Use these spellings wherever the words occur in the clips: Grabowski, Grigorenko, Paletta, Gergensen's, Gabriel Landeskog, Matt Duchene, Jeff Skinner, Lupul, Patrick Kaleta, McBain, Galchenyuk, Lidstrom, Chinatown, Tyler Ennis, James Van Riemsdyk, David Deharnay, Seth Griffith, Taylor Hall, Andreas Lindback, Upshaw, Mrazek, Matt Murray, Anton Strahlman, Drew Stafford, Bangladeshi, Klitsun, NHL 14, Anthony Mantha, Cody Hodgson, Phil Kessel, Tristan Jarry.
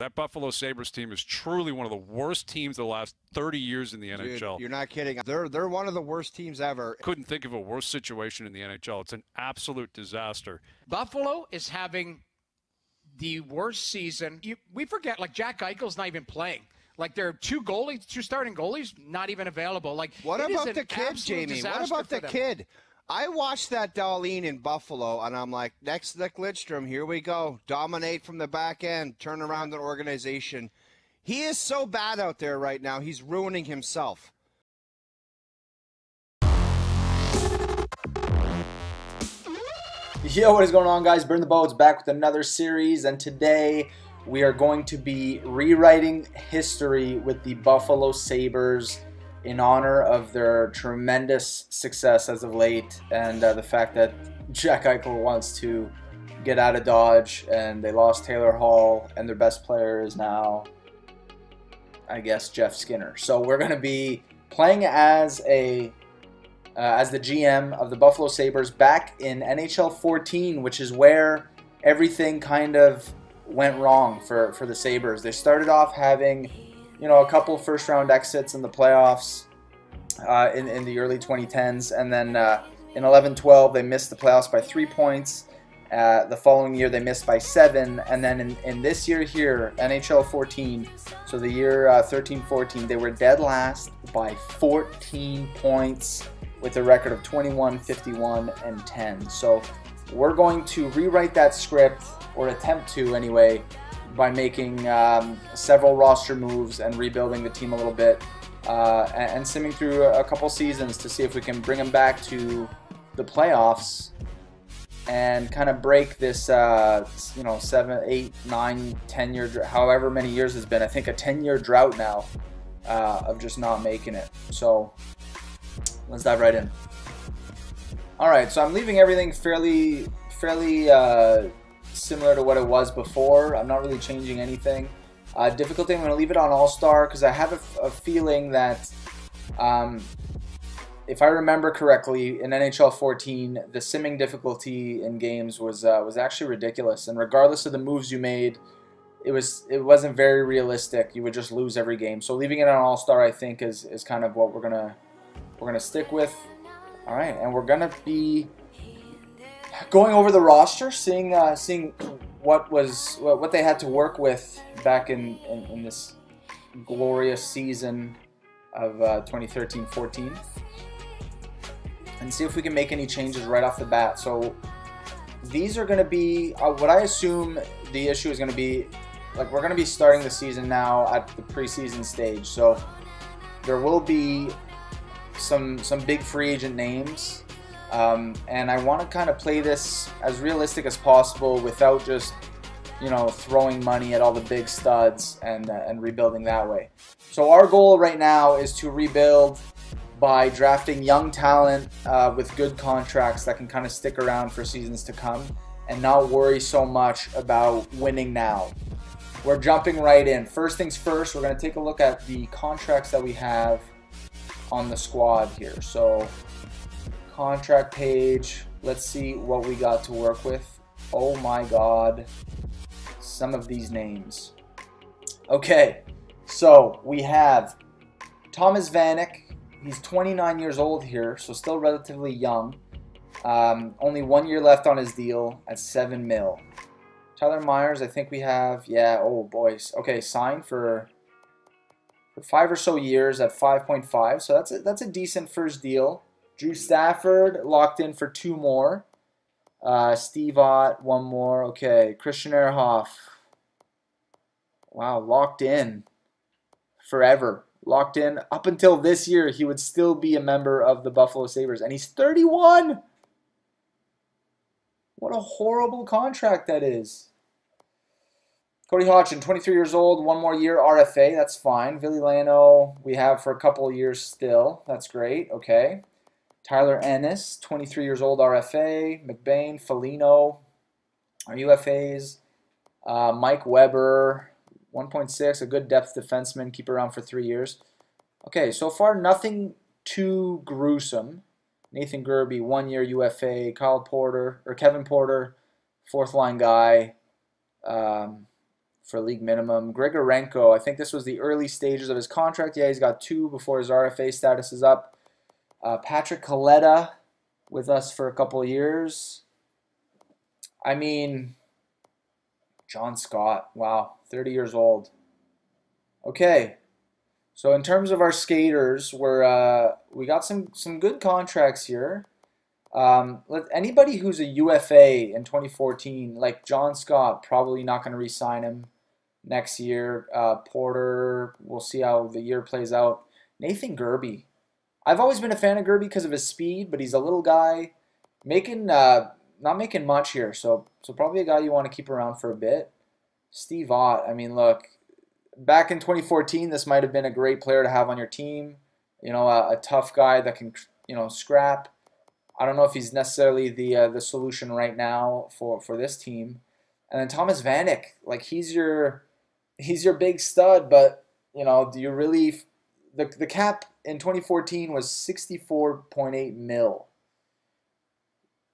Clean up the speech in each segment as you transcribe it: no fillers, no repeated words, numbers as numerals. That Buffalo Sabres team is truly one of the worst teams of the last 30 years in the NHL. Dude, you're not kidding. They're one of the worst teams ever. Couldn't think of a worse situation in the NHL. It's an absolute disaster. Buffalo is having the worst season. We forget, like, Jack Eichel's not even playing. Like, there are two starting goalies not even available. Like, what about the kid, Jamie? What about the kid? I watched that Dahlin in Buffalo, and I'm like, next to the Lidstrom, here we go. Dominate from the back end, turn around the organization. He is so bad out there right now, he's ruining himself. Yo, what is going on, guys? Burn the Boats back with another series, and today we are going to be rewriting history with the Buffalo Sabres in honor of their tremendous success as of late, and the fact that Jack Eichel wants to get out of Dodge, and they lost Taylor Hall, and their best player is now, I guess, Jeff Skinner. So we're going to be playing as the GM of the Buffalo Sabres back in NHL 14, which is where everything kind of went wrong for the Sabres. They started off having, you know, a couple first-round exits in the playoffs in the early 2010s, and then in 11-12 they missed the playoffs by 3 points. The following year they missed by 7, and then in this year here, NHL 14, so the year 13-14, they were dead last by 14 points with a record of 21, 51, and 10. So we're going to rewrite that script, or attempt to anyway, by making several roster moves and rebuilding the team a little bit, and simming through a couple seasons to see if we can bring them back to the playoffs and kind of break this, you know, 7, 8, 9, 10 year, however many years it's been. I think a 10-year drought now of just not making it. So let's dive right in. All right, so I'm leaving everything fairly. Similar to what it was before. I'm not really changing anything. Difficulty, I'm going to leave it on All-Star because I have a feeling that, if I remember correctly, in NHL 14, the simming difficulty in games was actually ridiculous. And regardless of the moves you made, it wasn't very realistic. You would just lose every game. So leaving it on All-Star, I think, is kind of what we're gonna stick with. All right, and we're gonna be going over the roster, seeing what they had to work with back in this glorious season of 2013-14, and see if we can make any changes right off the bat. So these are going to be what I assume the issue is going to be. Like, we're going to be starting the season now at the preseason stage, so there will be some big free agent names. And I want to kind of play this as realistic as possible without just, you know, throwing money at all the big studs and rebuilding that way. So our goal right now is to rebuild by drafting young talent with good contracts that can kind of stick around for seasons to come and not worry so much about winning now. We're jumping right in. First things first, we're going to take a look at the contracts that we have on the squad here. So contract page, let's see what we got to work with. Oh my god, some of these names. Okay, so we have Thomas Vanek. He's 29 years old here, so still relatively young. Only 1 year left on his deal at $7 mil. Tyler Myers, I think we have, yeah, oh boys, okay, signed for 5 or so years at 5.5, so that's a decent first deal. Drew Stafford locked in for 2 more. Steve Ott, 1 more. Okay, Christian Ehrhoff. Wow, locked in forever. Locked in up until this year. He would still be a member of the Buffalo Sabres, and he's 31. What a horrible contract that is. Cody Hodgson, 23 years old, 1 more year RFA. That's fine. Ville Leino, we have for a couple of years still. That's great. Okay. Tyler Ennis, 23 years old, RFA. McBain, Foligno, our UFAs. Mike Weber, 1.6, a good depth defenseman, keep around for 3 years. Okay, so far nothing too gruesome. Nathan Gerbe, 1 year UFA. Kyle Porter, or Kevin Porter, 4th line guy. for league minimum. Grigorenko, I think this was the early stages of his contract. Yeah, he's got two before his RFA status is up. Patrick Kaleta with us for a couple years. I mean, John Scott, wow, 30 years old. Okay, so in terms of our skaters, we got some good contracts here. Anybody who's a UFA in 2014, like John Scott, probably not going to re-sign him next year. Porter, we'll see how the year plays out. Nathan Gerbe, I've always been a fan of Gerbe because of his speed, but he's a little guy, not making much here, so probably a guy you want to keep around for a bit. Steve Ott, I mean, look, back in 2014, this might have been a great player to have on your team. You know, a tough guy that can, you know, scrap. I don't know if he's necessarily the solution right now for this team. And then Thomas Vanek, like he's your big stud, but you know, do you really? The cap in 2014 was 64.8 mil,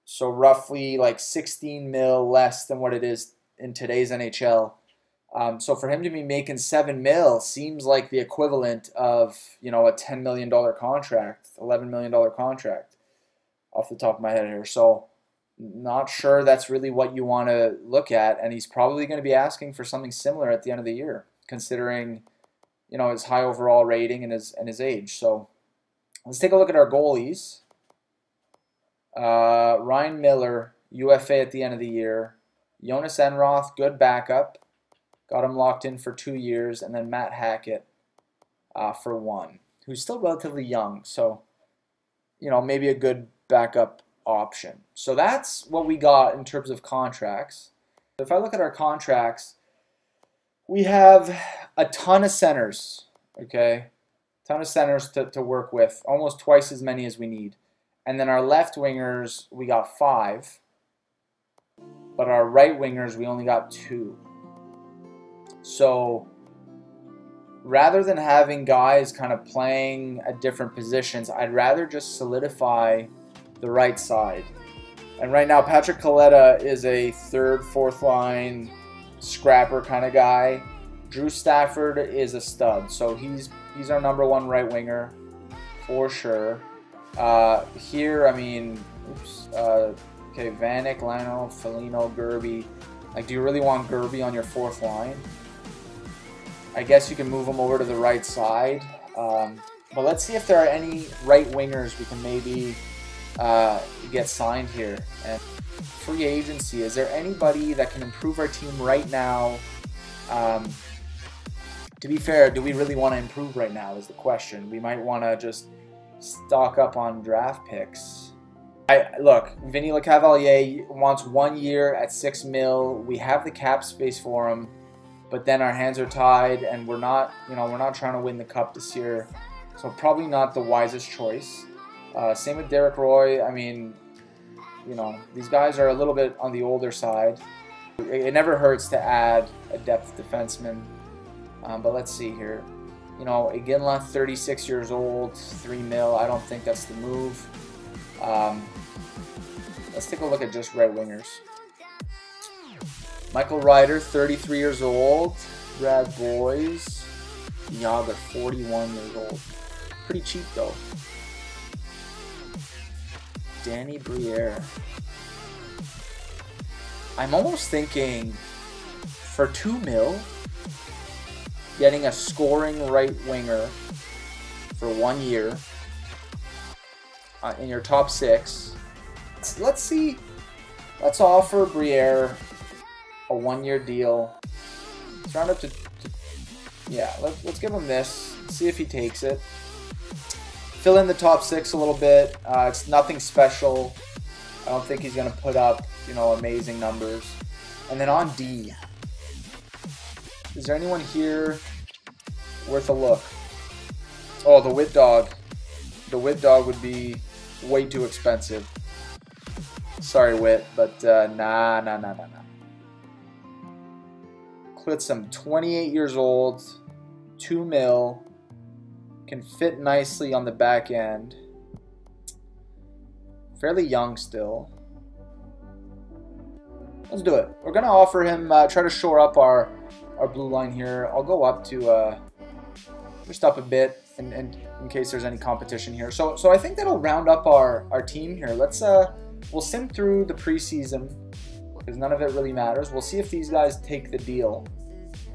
so roughly like 16 mil less than what it is in today's NHL. So for him to be making 7 mil seems like the equivalent of, you know, a $10 million contract, $11 million contract. Off the top of my head here, so not sure that's really what you want to look at, and he's probably going to be asking for something similar at the end of the year, considering, you know, his high overall rating and his age. So let's take a look at our goalies. Ryan Miller, UFA at the end of the year. Jonas Enroth, good backup, got him locked in for 2 years, and then Matt Hackett for one, who's still relatively young, so you know, maybe a good backup option. So that's what we got in terms of contracts. If I look at our contracts, we have a ton of centers, okay? A ton of centers to work with, almost twice as many as we need. And then our left wingers, we got 5, but our right wingers, we only got 2. So rather than having guys kind of playing at different positions, I'd rather just solidify the right side. And right now Patrick Kaleta is a third, fourth line scrapper kind of guy. Drew Stafford is a stud, so he's our number one right winger for sure. Here, I mean, oops, okay, Vanek, Leino, Foligno, Gerbe. Like, do you really want Gerbe on your fourth line? I guess you can move him over to the right side. But let's see if there are any right wingers we can maybe get signed here. And free agency, is there anybody that can improve our team right now? To be fair, do we really want to improve right now is the question. We might want to just stock up on draft picks. Look, Vinny LeCavalier wants 1 year at 6 mil. We have the cap space for him, but then our hands are tied, and we're not, you know, we're not trying to win the cup this year, so probably not the wisest choice. Same with Derek Roy. I mean, you know, these guys are a little bit on the older side. It never hurts to add a depth defenseman. But let's see here. You know, Iginla, 36 years old, 3 mil. I don't think that's the move. Let's take a look at just right wingers. Michael Ryder, 33 years old. Brad Boys. Yeah, but 41 years old. Pretty cheap though. Danny Briere. I'm almost thinking for 2 mil, getting a scoring right winger for 1 year in your top 6. Let's see. Let's offer Briere a 1 year deal. Let's round up to yeah. Let's give him this. See if he takes it. Fill in the top 6 a little bit. It's nothing special. I don't think he's going to put up, you know, amazing numbers. And then on D, is there anyone here worth a look? Oh, the Whip Dog. The Whip Dog would be way too expensive. Sorry, Whip, but nah. Klitsun, 28 years old, 2 mil. Can fit nicely on the back end. Fairly young still. Let's do it. We're gonna offer him, try to shore up our our blue line here. I'll go up to just up a bit, and in case there's any competition here. So I think that'll round up our team here. Let's we'll sim through the preseason because none of it really matters. We'll see if these guys take the deal.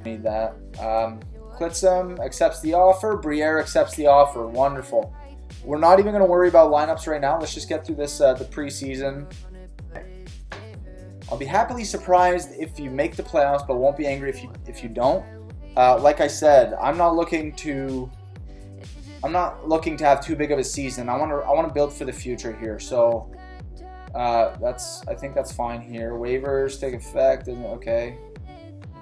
Need that. Klitsun accepts the offer. Briere accepts the offer. Wonderful. We're not even going to worry about lineups right now. Let's just get through this the preseason. I'll be happily surprised if you make the playoffs, but won't be angry if you don't. Like I said, I'm not looking to have too big of a season. I want to build for the future here. So I think that's fine here. Waivers take effect. Okay.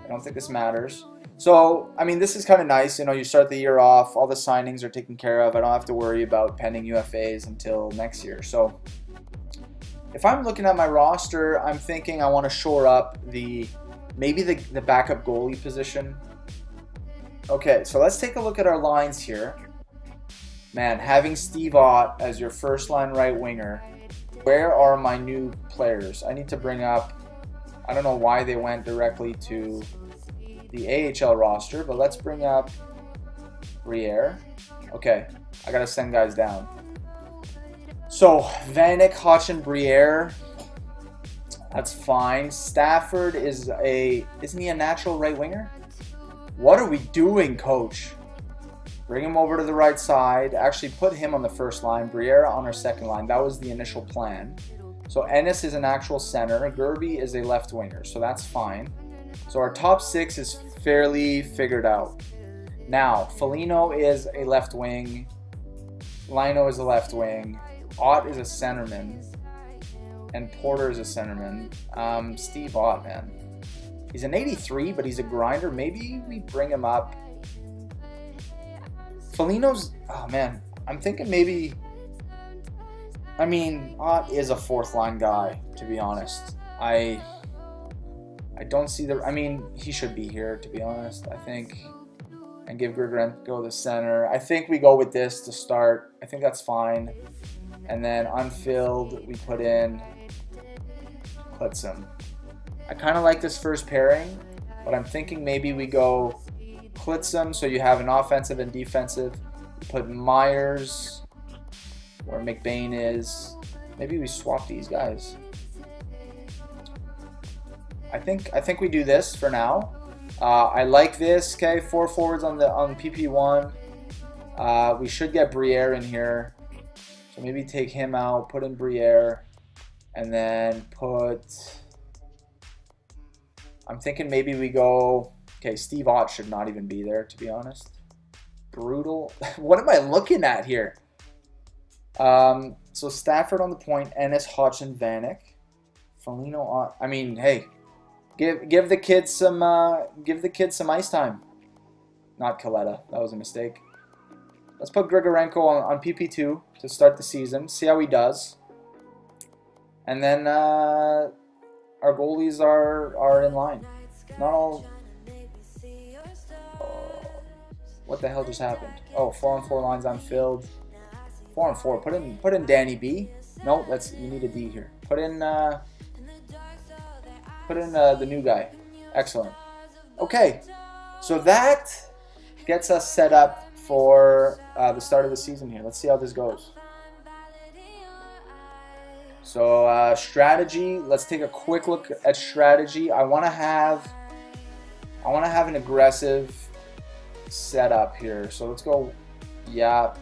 I don't think this matters. So, I mean, this is kind of nice. You know, you start the year off. All the signings are taken care of. I don't have to worry about pending UFAs until next year. So, if I'm looking at my roster, I'm thinking I want to shore up maybe the backup goalie position. Okay, so let's take a look at our lines here. Man, having Steve Ott as your first-line right winger. Where are my new players? I need to bring up... I don't know why they went directly to the AHL roster, but let's bring up Briere. Okay, I gotta send guys down. So Vanek, Hodgson, Briere, that's fine. Stafford isn't he a natural right winger? What are we doing, coach? Bring him over to the right side. Actually, put him on the first line. Briere on our second line. That was the initial plan. So Ennis is an actual center. Gerbe is a left winger, so that's fine. So our top six is fairly figured out. Now, Foligno is a left wing. Leino is a left wing. Ott is a centerman. And Porter is a centerman. Steve Ott, man. He's an 83, but he's a grinder. Maybe we bring him up. Foligno's... Oh, man. I'm thinking maybe... I mean, Ott is a fourth-line guy, to be honest. I don't see the... I mean, he should be here, to be honest, I think. And give Grigorenko the center. I think we go with this to start. I think that's fine. And then unfilled, we put in Klitsun. I kind of like this first pairing, but I'm thinking maybe we go Klitsun, so you have an offensive and defensive. We put Myers, where McBain is. Maybe we swap these guys. I think we do this for now. I like this. Okay, four forwards on PP1. We should get Briere in here, so maybe take him out, put in Briere, and then put. I'm thinking maybe we go. Okay, Steve Ott should not even be there, to be honest. Brutal. What am I looking at here? So Stafford on the point, Ennis, Hodgson, Vanek, Foligno, Ott. I mean, hey. Give the kids some ice time. Not Kaleta. That was a mistake. Let's put Grigorenko on PP2 to start the season. See how he does. And then our goalies are in line. Not all. Oh, what the hell just happened? Oh, 4-on-4 lines unfilled. 4-on-4. Put in Danny B. No, that's you need a D here. Put in the new guy. Excellent. Okay, so that gets us set up for the start of the season here. Let's see how this goes. So strategy. Let's take a quick look at strategy. I want to have an aggressive setup here. So let's go. Yeah,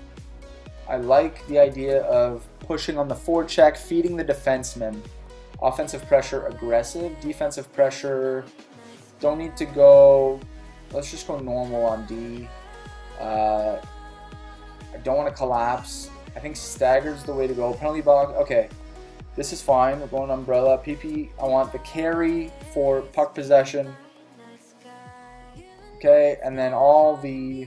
I like the idea of pushing on the forecheck, feeding the defenseman. Offensive pressure, aggressive. Defensive pressure, don't need to go. Let's just go normal on D. I don't want to collapse. I think staggered's the way to go. Penalty box, okay. This is fine. We're going umbrella. PP, I want the carry for puck possession. Okay, and then all the...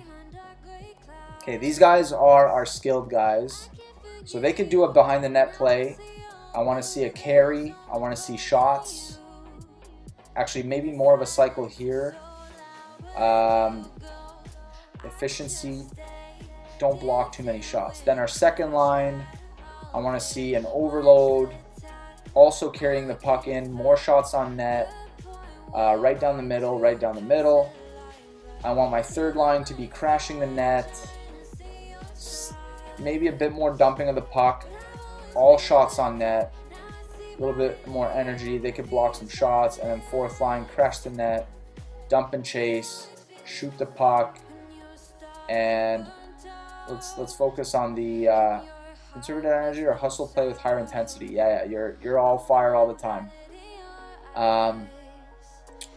Okay, these guys are our skilled guys. So they could do a behind-the-net play. I want to see a carry. I want to see shots. Actually, maybe more of a cycle here. Efficiency. Don't block too many shots. Then our second line. I want to see an overload. Also carrying the puck in. More shots on net. Right down the middle. I want my third line to be crashing the net, maybe a bit more dumping of the puck, all shots on net, a little bit more energy, they could block some shots, and then fourth line, crash the net, dump and chase, shoot the puck, and let's focus on the conservative energy or hustle play with higher intensity. Yeah, you're all fire all the time.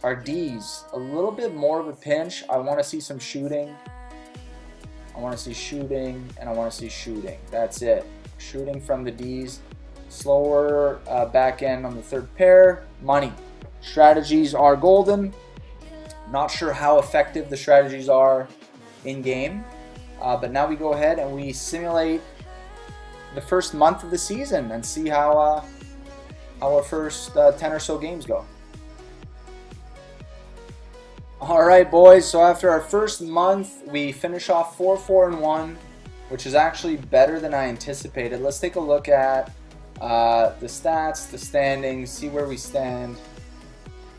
Our D's, a little bit more of a pinch. I want to see some shooting. I want to see shooting, and I want to see shooting. That's it. Shooting from the D's. Slower back end on the third pair. Money. Strategies are golden. Not sure how effective the strategies are in game. But now we go ahead and we simulate the first month of the season and see how our first 10 or so games go. All right, boys. So after our first month, we finish off 4-4-1, which is actually better than I anticipated. Let's take a look at the stats, the standings, see where we stand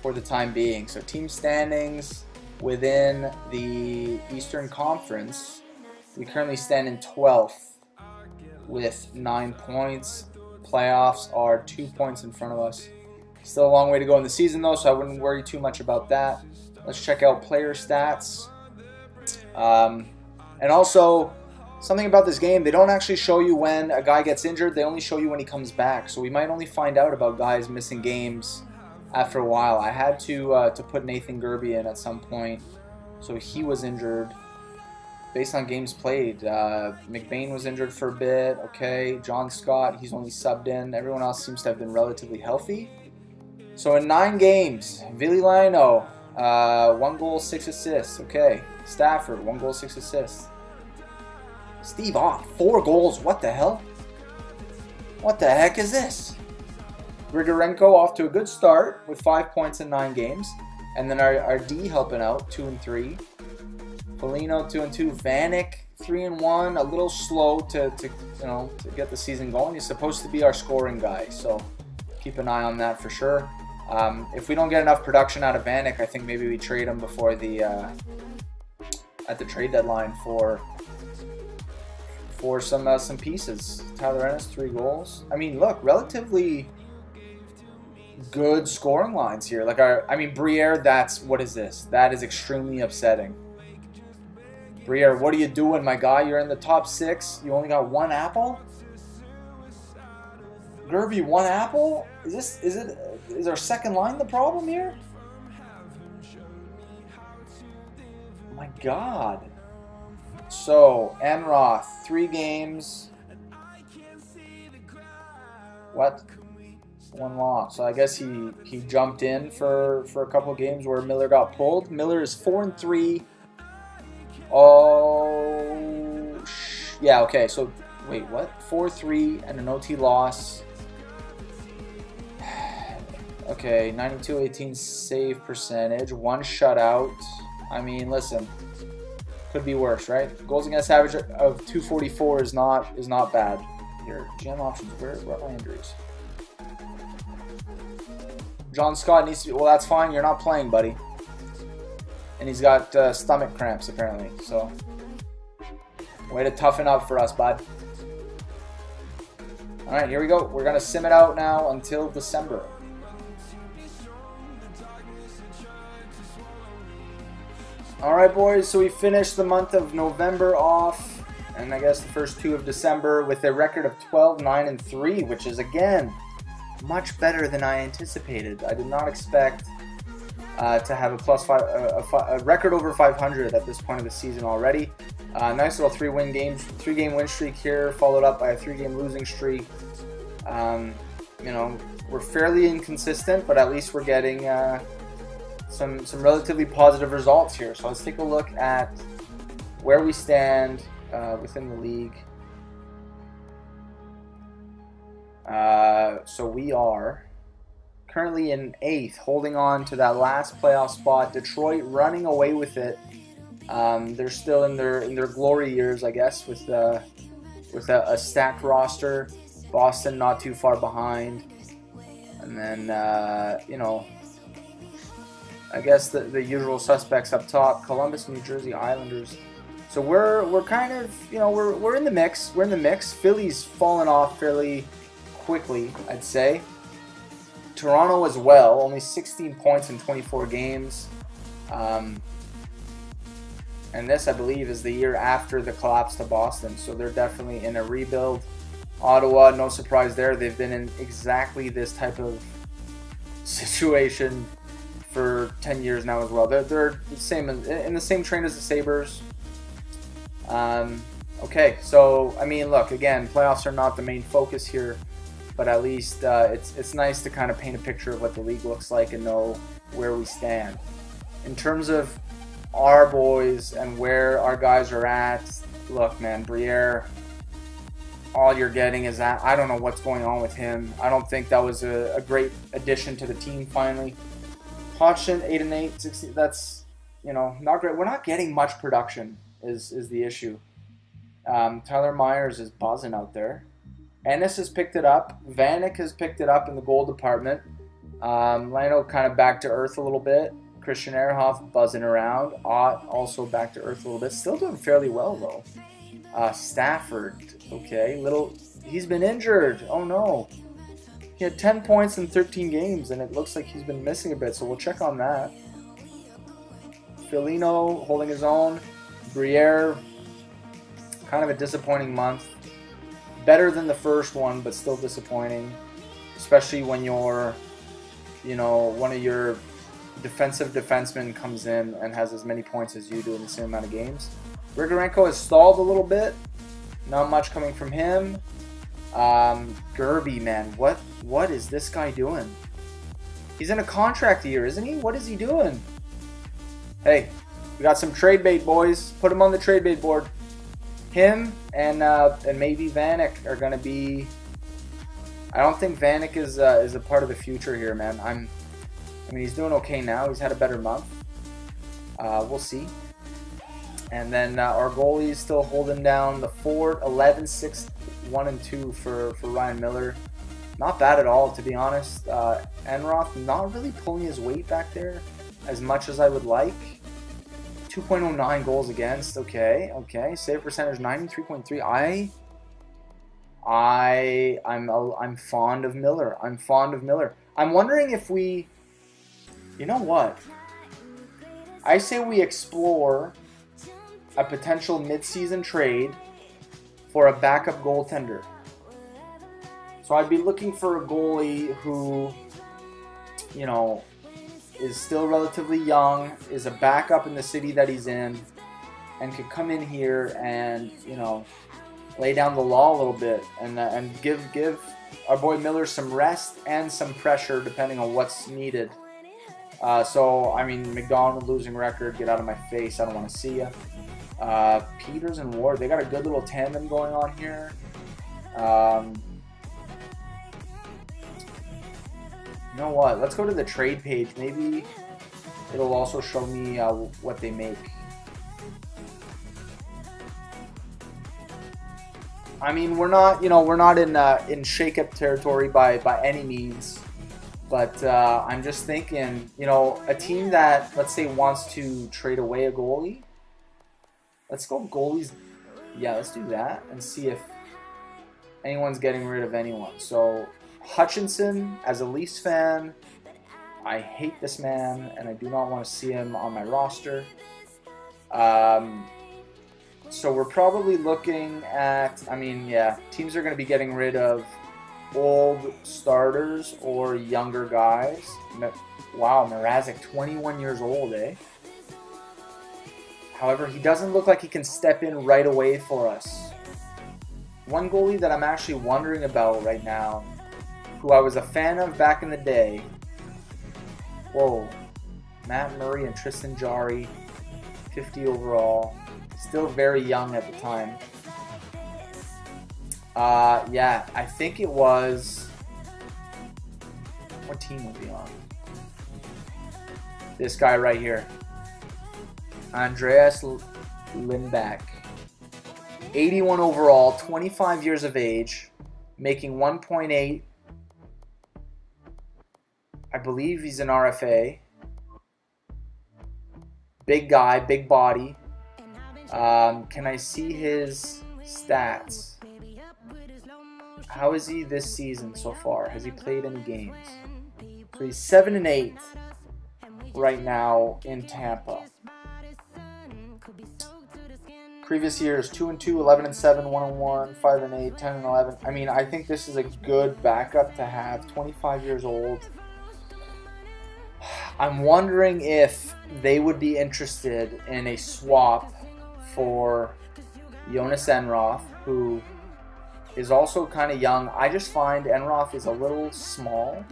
for the time being. So team standings within the Eastern Conference. We currently stand in 12th with 9 points. Playoffs are 2 points in front of us. Still a long way to go in the season though, so I wouldn't worry too much about that. Let's check out player stats. And also, something about this game, they don't actually show you when a guy gets injured, they only show you when he comes back. So we might only find out about guys missing games after a while. I had to put Nathan Gerbe in at some point, so he was injured. Based on games played, McBain was injured for a bit, okay. John Scott, he's only subbed in. Everyone else seems to have been relatively healthy. So in 9 games, Ville Leino, 1 goal, 6 assists, okay. Stafford, 1 goal, 6 assists. Steve Ott, 4 goals, what the hell? What the heck is this? Grigorenko off to a good start with 5 points in 9 games. And then our D helping out, 2 and 3. Foligno 2 and 2, Vanek 3 and 1, a little slow to get the season going. He's supposed to be our scoring guy, so keep an eye on that for sure. If we don't get enough production out of Vanek, I think maybe we trade him before the at the trade deadline for some pieces. Tyler Ennis 3 goals. I mean, look, relatively good scoring lines here. Like Briere, that's what is this? That is extremely upsetting. Briere, what are you doing, my guy? You're in the top 6. You only got 1 apple. Gerbe, 1 apple? Is our second line the problem here? My God. So Enroth, 3 games. What? 1 loss. So I guess he jumped in for a couple games where Miller got pulled. Miller is 4 and 3. Oh, yeah, okay, so, wait, what? 4-3 and an OT loss. Okay, 92-18 save percentage, 1 shutout. I mean, listen, could be worse, right? Goals against average of 244 is not bad. Your GM options, where are my injuries? John Scott needs to be, well, that's fine, you're not playing, buddy. And he's got stomach cramps, apparently. So, way to toughen up for us, bud. All right, here we go. We're going to sim it out now until December. All right, boys. So we finished the month of November off, and I guess the first 2 of December, with a record of 12, 9, and 3, which is, again, much better than I anticipated. I did not expect to have a a record over 500 at this point of the season already. Nice little 3-game win streak here, followed up by a 3-game losing streak. You know, we're fairly inconsistent, but at least we're getting some relatively positive results here. So let's take a look at where we stand within the league. So we are currently in 8th, holding on to that last playoff spot. Detroit running away with it. They're still in their glory years, I guess, with a stacked roster. Boston not too far behind, and then you know, I guess the usual suspects up top: Columbus, New Jersey, Islanders. So we're kind of, you know, we're in the mix. We're in the mix. Philly's fallen off fairly quickly, I'd say. Toronto as well, only 16 points in 24 games. And this, I believe, is the year after the collapse to Boston, so they're definitely in a rebuild. Ottawa, no surprise there. They've been in exactly this type of situation for 10 years now as well. They're the same in the same train as the Sabres. Okay, so, I mean, look, again, playoffs are not the main focus here, but at least it's nice to kind of paint a picture of what the league looks like and know where we stand. In terms of our boys and where our guys are at, look, man, Briere, all you're getting is that. I don't know what's going on with him. I don't think that was a great addition to the team finally. Hodgson, 8-8, 60, that's, you know, not great. We're not getting much production is the issue. Tyler Myers is buzzing out there. Ennis has picked it up. Vanek has picked it up in the goal department. Leino kind of back to earth a little bit. Christian Ehrhoff buzzing around. Ott also back to earth a little bit. Still doing fairly well, though. Stafford, okay, he's been injured. Oh no, he had 10 points in 13 games, and it looks like he's been missing a bit, so we'll check on that. Foligno holding his own. Briere, kind of a disappointing month, better than the first one, but still disappointing, especially when you're, you know, one of your defensive defensemen comes in and has as many points as you do in the same amount of games. Grigorenko has stalled a little bit. Not much coming from him. Gerbe, man, what is this guy doing? He's in a contract year, isn't he? What is he doing? Hey, we got some trade bait, boys. Put him on the trade bait board. Him and maybe Vanek are gonna be. I don't think Vanek is a part of the future here, man. I mean, he's doing okay now. He's had a better month. We'll see. And then our goalie is still holding down the fort, 11, 6, 1, and 2 for Ryan Miller. Not bad at all, to be honest. Enroth not really pulling his weight back there as much as I would like. 2.09 goals against. Okay, okay. Save percentage 93.3. I'm fond of Miller. I'm fond of Miller. I'm wondering if we, you know what? I say we explore a potential mid-season trade for a backup goaltender. So I'd be looking for a goalie who, you know, is still relatively young, is a backup in the city that he's in, and could come in here and, you know, lay down the law a little bit and give our boy Miller some rest and some pressure depending on what's needed. So, I mean, McDonald losing record, get out of my face, I don't want to see you. Peters and Ward, they got a good little tandem going on here. You know what? Let's go to the trade page. Maybe it'll also show me what they make. I mean, we're not, you know, we're not in shake-up territory by any means, but I'm just thinking, you know, a team that, let's say, wants to trade away a goalie. Let's go goalies. Yeah, let's do that and see if anyone's getting rid of anyone. So Hutchinson, as a Leafs fan, I hate this man and I do not want to see him on my roster. So we're probably looking at, I mean, yeah, teams are going to be getting rid of old starters or younger guys. Wow, Mrazek, 21 years old, eh? However, he doesn't look like he can step in right away for us. One goalie that I'm actually wondering about right now, who I was a fan of back in the day. Whoa. Matt Murray and Tristan Jarry, 50 overall. Still very young at the time. Yeah, I think it was... What team was he on? This guy right here. Andreas Lindback, 81 overall, 25 years of age, making 1.8. I believe he's an RFA. Big guy, big body. Can I see his stats? How is he this season so far? Has he played any games? So he's 7-8 right now in Tampa. Previous years, 2-2, 11-7, 1-1, 5-8, 10-11. I mean, I think this is a good backup to have. 25 years old. I'm wondering if they would be interested in a swap for Jonas Enroth, who is also kind of young. I just find Enroth is a little small,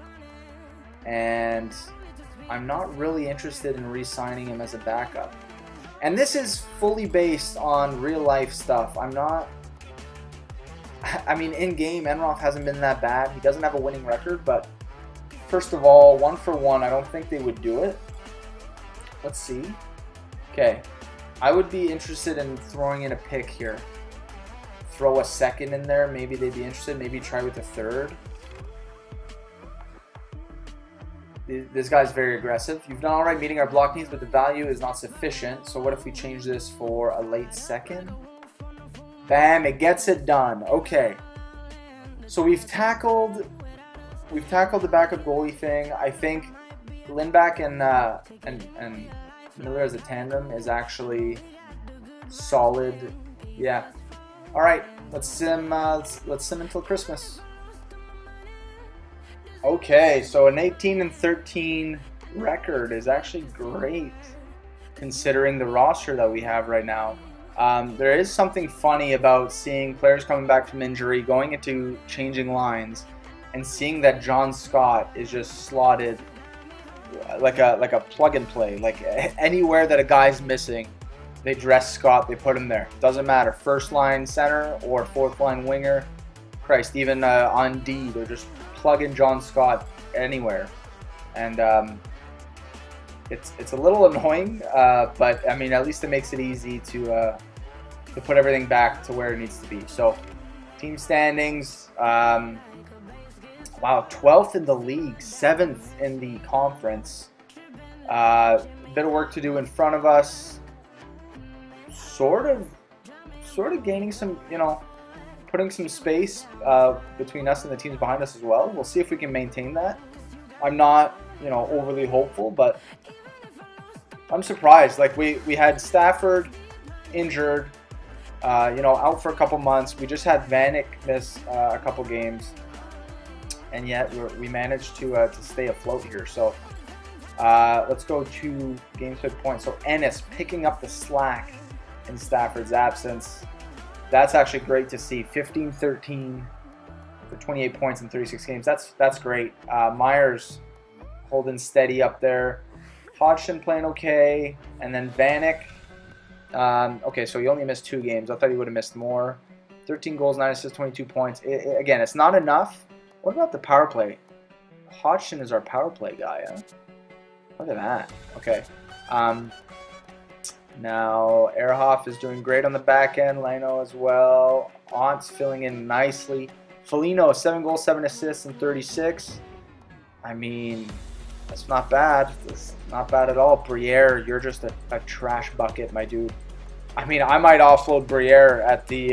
and I'm not really interested in re-signing him as a backup. And this is fully based on real-life stuff. I'm not... I mean, in-game, Enroth hasn't been that bad. He doesn't have a winning record, but first of all, 1-for-1, I don't think they would do it. Let's see. Okay. I would be interested in throwing in a pick here. Throw a second in there, maybe they'd be interested, maybe try with a third. This guy's very aggressive. You've done all right meeting our block needs, but the value is not sufficient. So what if we change this for a late second? Bam, it gets it done. Okay. So we've tackled the backup goalie thing. I think Lindback and Miller as a tandem is actually solid. Yeah. All right, let's sim until Christmas. Okay, so an 18-13 record is actually great considering the roster that we have right now. There is something funny about seeing players coming back from injury, going into changing lines, and seeing that John Scott is just slotted like a plug and play. Like anywhere that a guy's missing, they dress Scott, they put him there. Doesn't matter, first line center or fourth line winger. Christ, even on D, they're just plugging John Scott anywhere. And it's a little annoying, but I mean, at least it makes it easy to put everything back to where it needs to be. So, team standings, wow, 12th in the league, 7th in the conference. Bit of work to do in front of us. Sort of gaining some, you know, putting some space between us and the teams behind us as well. We'll see if we can maintain that. I'm not, you know, overly hopeful, but I'm surprised. Like we had Stafford injured, you know, out for a couple months. We just had Vanek miss a couple games, and yet we managed to stay afloat here. So let's go to games with points. So Ennis picking up the slack in Stafford's absence. That's actually great to see. 15-13 for 28 points in 36 games. That's great. Myers holding steady up there. Hodgson playing okay. And then Vanek. Okay, so he only missed 2 games. I thought he would have missed more. 13 goals, 9 assists, 22 points. Again, it's not enough. What about the power play? Hodgson is our power play guy, huh? Look at that. Okay. Now, Ehrhoff is doing great on the back end. Leino as well. Ott's filling in nicely. Foligno, 7 goals, 7 assists, and 36. I mean, that's not bad. That's not bad at all. Briere, you're just a trash bucket, my dude. I mean, I might offload Briere at the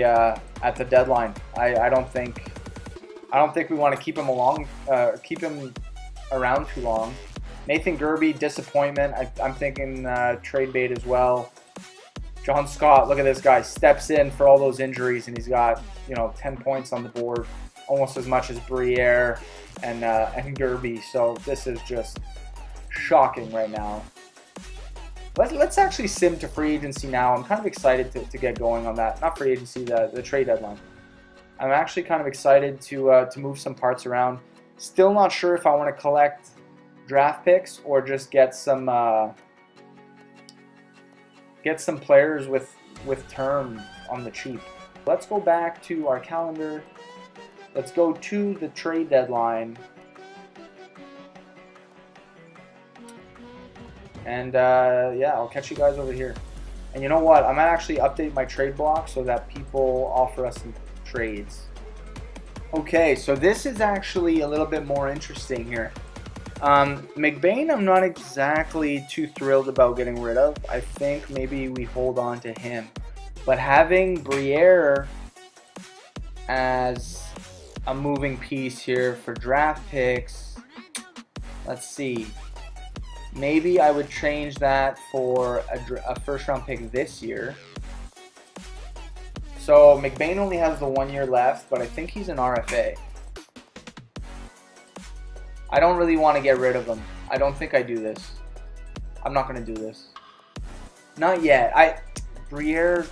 deadline. I don't think we want to keep him along. Keep him around too long. Nathan Gerbe, disappointment. I'm thinking trade bait as well. John Scott, look at this guy. Steps in for all those injuries, and he's got, you know, 10 points on the board, almost as much as Briere and Gerbe. So this is just shocking right now. Let's actually sim to free agency now. I'm kind of excited to get going on that. Not free agency, the trade deadline. I'm actually kind of excited to move some parts around. Still not sure if I want to collect draft picks or just get some players with term on the cheap. Let's go back to our calendar. Let's go to the trade deadline. And yeah, I'll catch you guys over here. And you know what? I'm gonna actually update my trade block so that people offer us some trades. Okay, so this is actually a little bit more interesting here. McBain, I'm not exactly too thrilled about getting rid of. I think maybe we hold on to him. But having Briere as a moving piece here for draft picks, let's see. Maybe I would change that for a first-round pick this year. So McBain only has the 1 year left, but I think he's an RFA. I don't really want to get rid of him. I don't think I do this. I'm not going to do this. Not yet. Briere,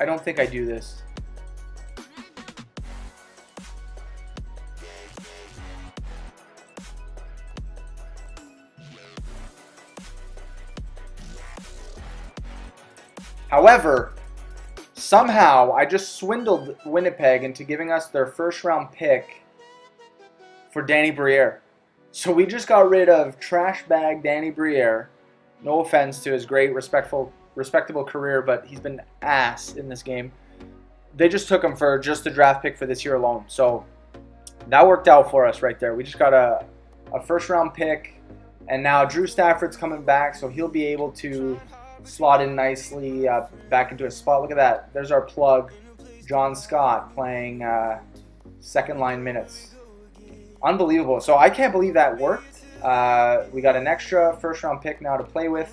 I don't think I do this. However, somehow I just swindled Winnipeg into giving us their first round pick for Danny Briere. So we just got rid of trash bag Danny Briere. No offense to his great, respectable career, but he's been ass in this game. They just took him for just the draft pick for this year alone. So that worked out for us right there. We just got a first round pick, and now Drew Stafford's coming back, so he'll be able to slot in nicely back into a spot. Look at that. There's our plug, John Scott, playing second line minutes. Unbelievable. So I can't believe that worked. We got an extra first round pick now to play with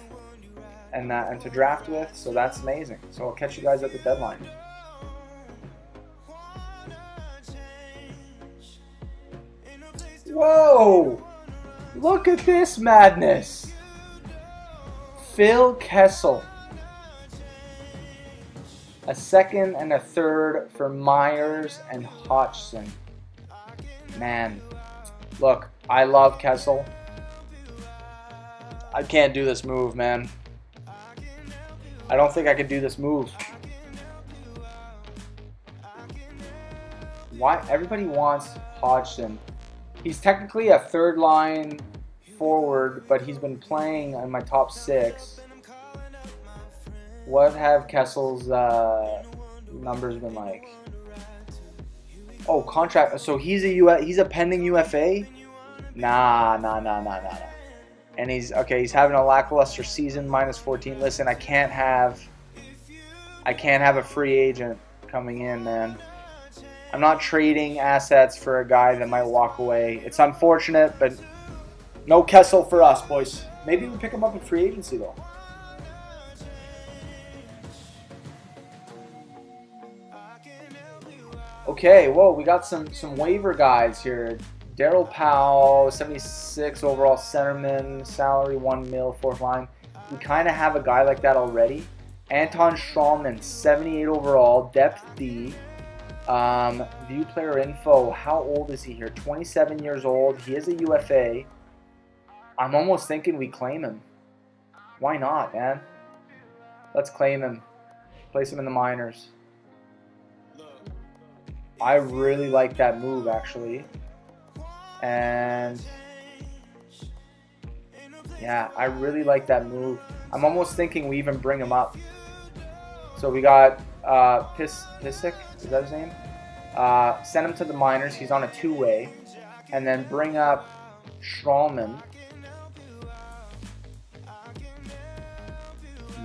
and to draft with. So that's amazing. So I'll catch you guys at the deadline. Whoa! Look at this madness. Phil Kessel, a second and a third for Myers and Hodgson. Man, look, I love Kessel. I can't do this move, man. I don't think I could do this move. Why? Everybody wants Hodgson. He's technically a third line forward, but he's been playing in my top six. What have Kessel's numbers been like? Oh, contract. So he's a pending UFA. Nah. And he's okay. He's having a lackluster season, -14. Listen, I can't have a free agent coming in, man. I'm not trading assets for a guy that might walk away. It's unfortunate, but no Kessel for us, boys. Maybe we pick him up in free agency, though. Okay, whoa, we got some waiver guys here. Daryl Powell, 76 overall centerman, salary 1 mil, fourth line. We kind of have a guy like that already. Anton Strahlman, 78 overall, depth D. View player info, how old is he here? 27 years old. He is a UFA. I'm almost thinking we claim him. Why not, man? Let's claim him. Place him in the minors. I really like that move, actually. And yeah, I really like that move. I'm almost thinking we even bring him up. So we got Pisick, is that his name? Send him to the minors. He's on a two-way. And then bring up Strahlman.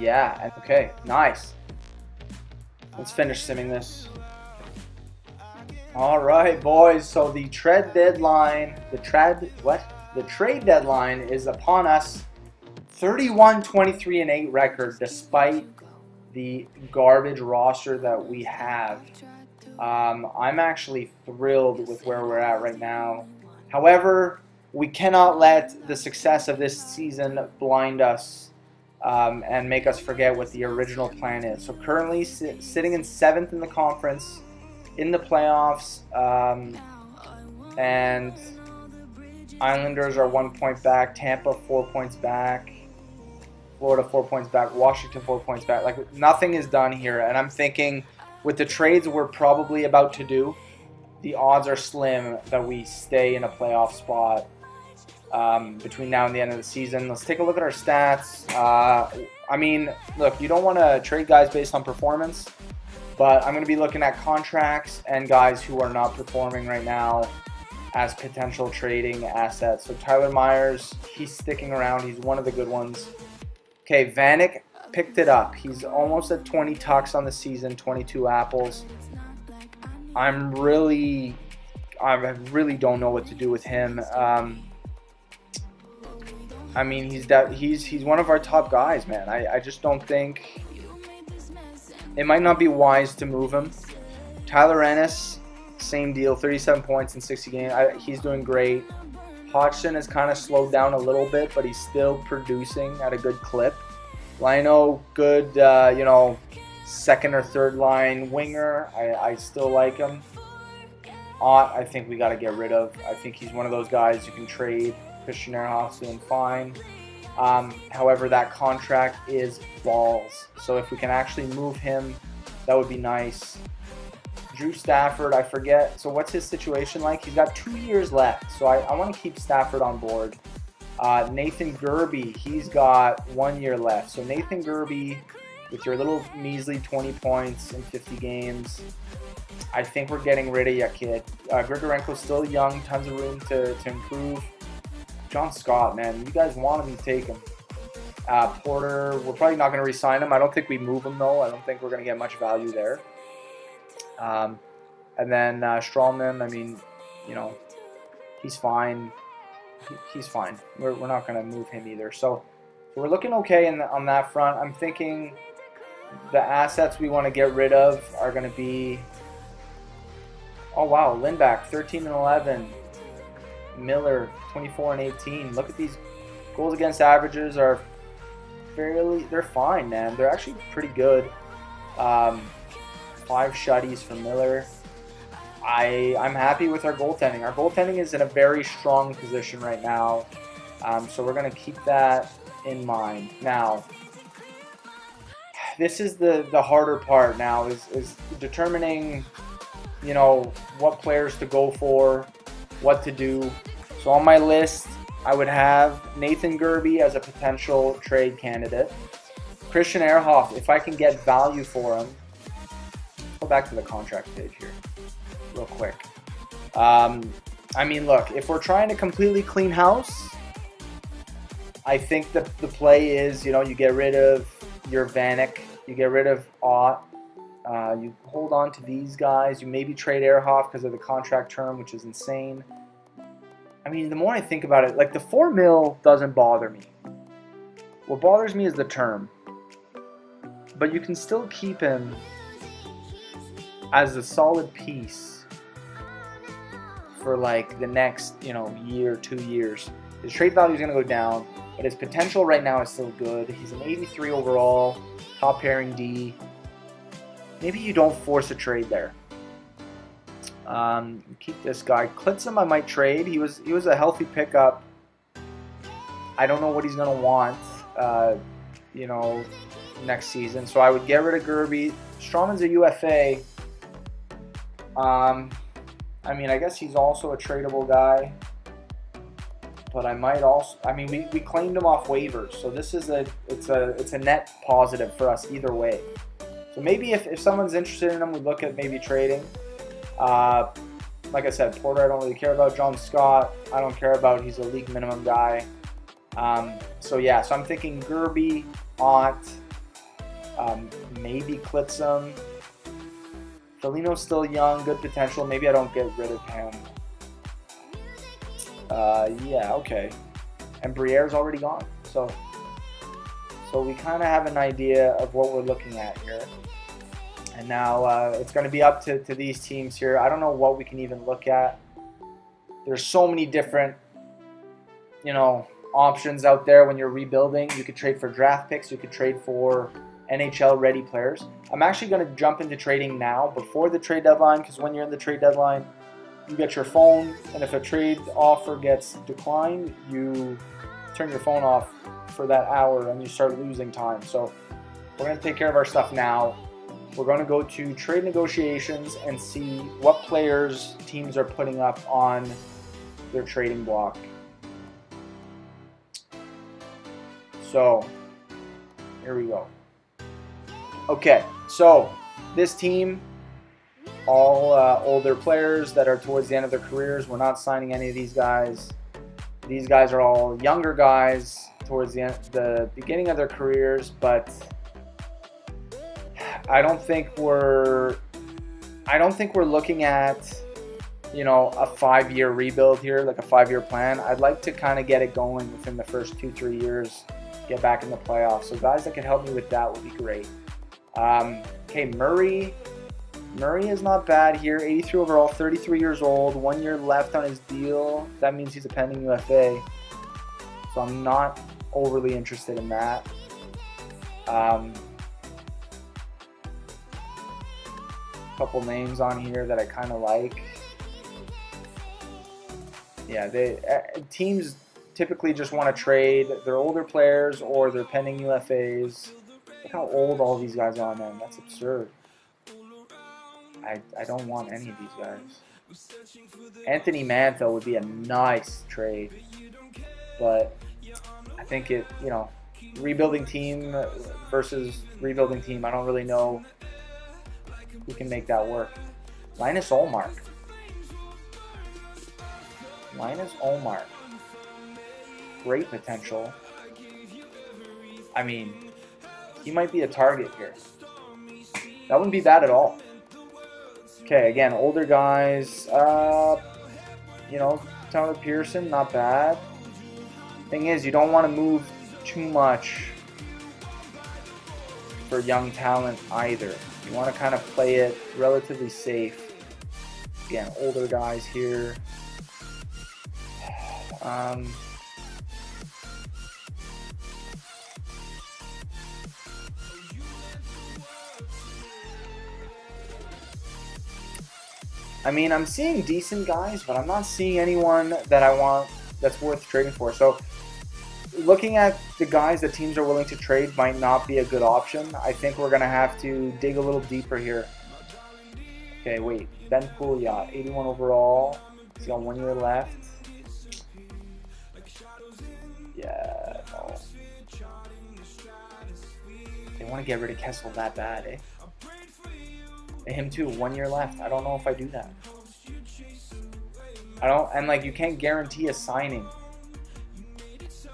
Yeah, okay, nice. Let's finish simming this. All right, boys, so the trade deadline is upon us. 31-23-8 record, despite the garbage roster that we have. I'm actually thrilled with where we're at right now. However, we cannot let the success of this season blind us and make us forget what the original plan is. So currently sitting in 7th in the conference, in the playoffs, and Islanders are 1 point back, Tampa 4 points back, Florida 4 points back, Washington 4 points back. Like, nothing is done here, and I'm thinking with the trades we're probably about to do, the odds are slim that we stay in a playoff spot. Between now and the end of the season. Let's take a look at our stats. I mean, look, you don't want to trade guys based on performance, but I'm going to be looking at contracts and guys who are not performing right now as potential trading assets. So Tyler Myers, he's sticking around. He's one of the good ones. Okay, Vanek picked it up. He's almost at 20 tucks on the season, 22 apples. I really don't know what to do with him. I mean, he's one of our top guys, man. I just don't think it might not be wise to move him. Tyler Ennis, same deal, 37 points in 60 games. He's doing great. Hodgson has kind of slowed down a little bit, but he's still producing at a good clip. Leino, good, you know, second or third line winger. I still like him. Ott, I think we got to get rid of. I think he's one of those guys you can trade. Christian Ehrhoff doing fine. However, that contract is balls. So if we can actually move him, that would be nice. Drew Stafford, I forget. So what's his situation like? He's got 2 years left. So I want to keep Stafford on board. Nathan Gerbe, he's got 1 year left. So Nathan Gerbe, with your little measly 20 points in 50 games, I think we're getting rid of your kid. Grigorenko's still young, tons of room to improve. John Scott, man, you guys want him, to take him. Porter, we're probably not going to re-sign him. I don't think we move him, though. I don't think we're going to get much value there. And then Strawman, I mean, you know, he's fine. He's fine. We're not going to move him either. So we're looking okay on that front. I'm thinking the assets we want to get rid of are going to be, oh, wow, Lindback, 13-11. Miller, 24-18. Look at these goals against averages are fairly, they're fine, man. They're actually pretty good. 5 shutties for Miller. I'm happy with our goaltending. Our goaltending is in a very strong position right now. So we're going to keep that in mind. Now, this is the harder part now is determining, you know, what players to go for, what to do. So on my list, I would have Nathan Gerbe as a potential trade candidate. Christian Ehrhoff, if I can get value for him. Go back to the contract page here real quick. I mean, look, if we're trying to completely clean house, I think the play is, you know, you get rid of your Vanek, you get rid of Ott, you hold on to these guys. You maybe trade Ehrhoff because of the contract term, which is insane. I mean, the more I think about it, like the $4 million doesn't bother me. What bothers me is the term. But you can still keep him as a solid piece for like the next, you know, year, 2 years. His trade value is going to go down, but his potential right now is still good. He's an 83 overall, top pairing D. Maybe you don't force a trade there. Keep this guy. Klitsun, I might trade. He was a healthy pickup. I don't know what he's going to want, you know, next season. So I would get rid of Gerbe. Strawman's a UFA. I mean, I guess he's also a tradable guy. But I might also, I mean, we claimed him off waivers. So this is it's a net positive for us either way. So maybe if someone's interested in him, we look at maybe trading. Like I said, Porter I don't really care about. John Scott I don't care about. He's a league minimum guy. So yeah, so I'm thinking Gerbe, Ott, maybe Klitsun. Foligno's still young, good potential. Maybe I don't get rid of him. Yeah, okay. And Briere's already gone. So we kind of have an idea of what we're looking at here. And now it's going to be up to these teams here. I don't know what we can even look at. There's so many different, you know, options out there when you're rebuilding. You could trade for draft picks. You could trade for NHL-ready players. I'm actually going to jump into trading now before the trade deadline, because when you're in the trade deadline, you get your phone, and if a trade offer gets declined, you turn your phone off for that hour and you start losing time. So we're going to take care of our stuff now. We're going to go to trade negotiations and see what players teams are putting up on their trading block. So here we go. Okay, so this team all older players that are towards the end of their careers. We're not signing any of these guys. These guys are all younger guys towards the end, the beginning of their careers, but I don't think we're looking at, you know, a 5-year rebuild here, like a 5-year plan. I'd like to kind of get it going within the first 2-3 years, get back in the playoffs. So guys that can help me with that would be great. Okay, Murray is not bad here. 83 overall, 33 years old, 1 year left on his deal. That means he's a pending UFA. So I'm not overly interested in that. Couple names on here that I kind of like. Yeah, teams typically just want to trade their older players or their pending UFAs. Look how old all these guys are, man. That's absurd. I don't want any of these guys. Anthony Mantha would be a nice trade, but I think it, you know, rebuilding team versus rebuilding team, I don't really know who can make that work. Linus Ullmark. Great potential. I mean, he might be a target here. That wouldn't be bad at all. Okay, again, older guys. You know, Tyler Pearson, not bad. Thing is, you don't want to move too much for young talent either. You want to kind of play it relatively safe. Again, older guys here. I mean, I'm seeing decent guys, but I'm not seeing anyone that I want that's worth trading for. So looking at the guys that teams are willing to trade might not be a good option. I think we're going to have to dig a little deeper here. Okay, wait. Ben Pouliot, 81 overall. He's got 1 year left. Yeah, no. They want to get rid of Kessel that bad, eh? And him too, 1 year left. I don't know if I do that. And like, you can't guarantee a signing. It's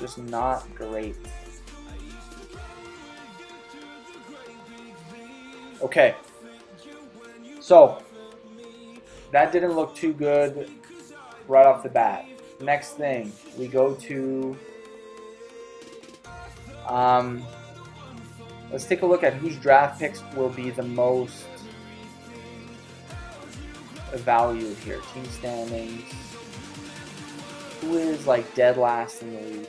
just not great. Okay. So, that didn't look too good right off the bat. Next thing, we go to, let's take a look at whose draft picks will be the most valued here. Team standings. Who is like dead last in the league?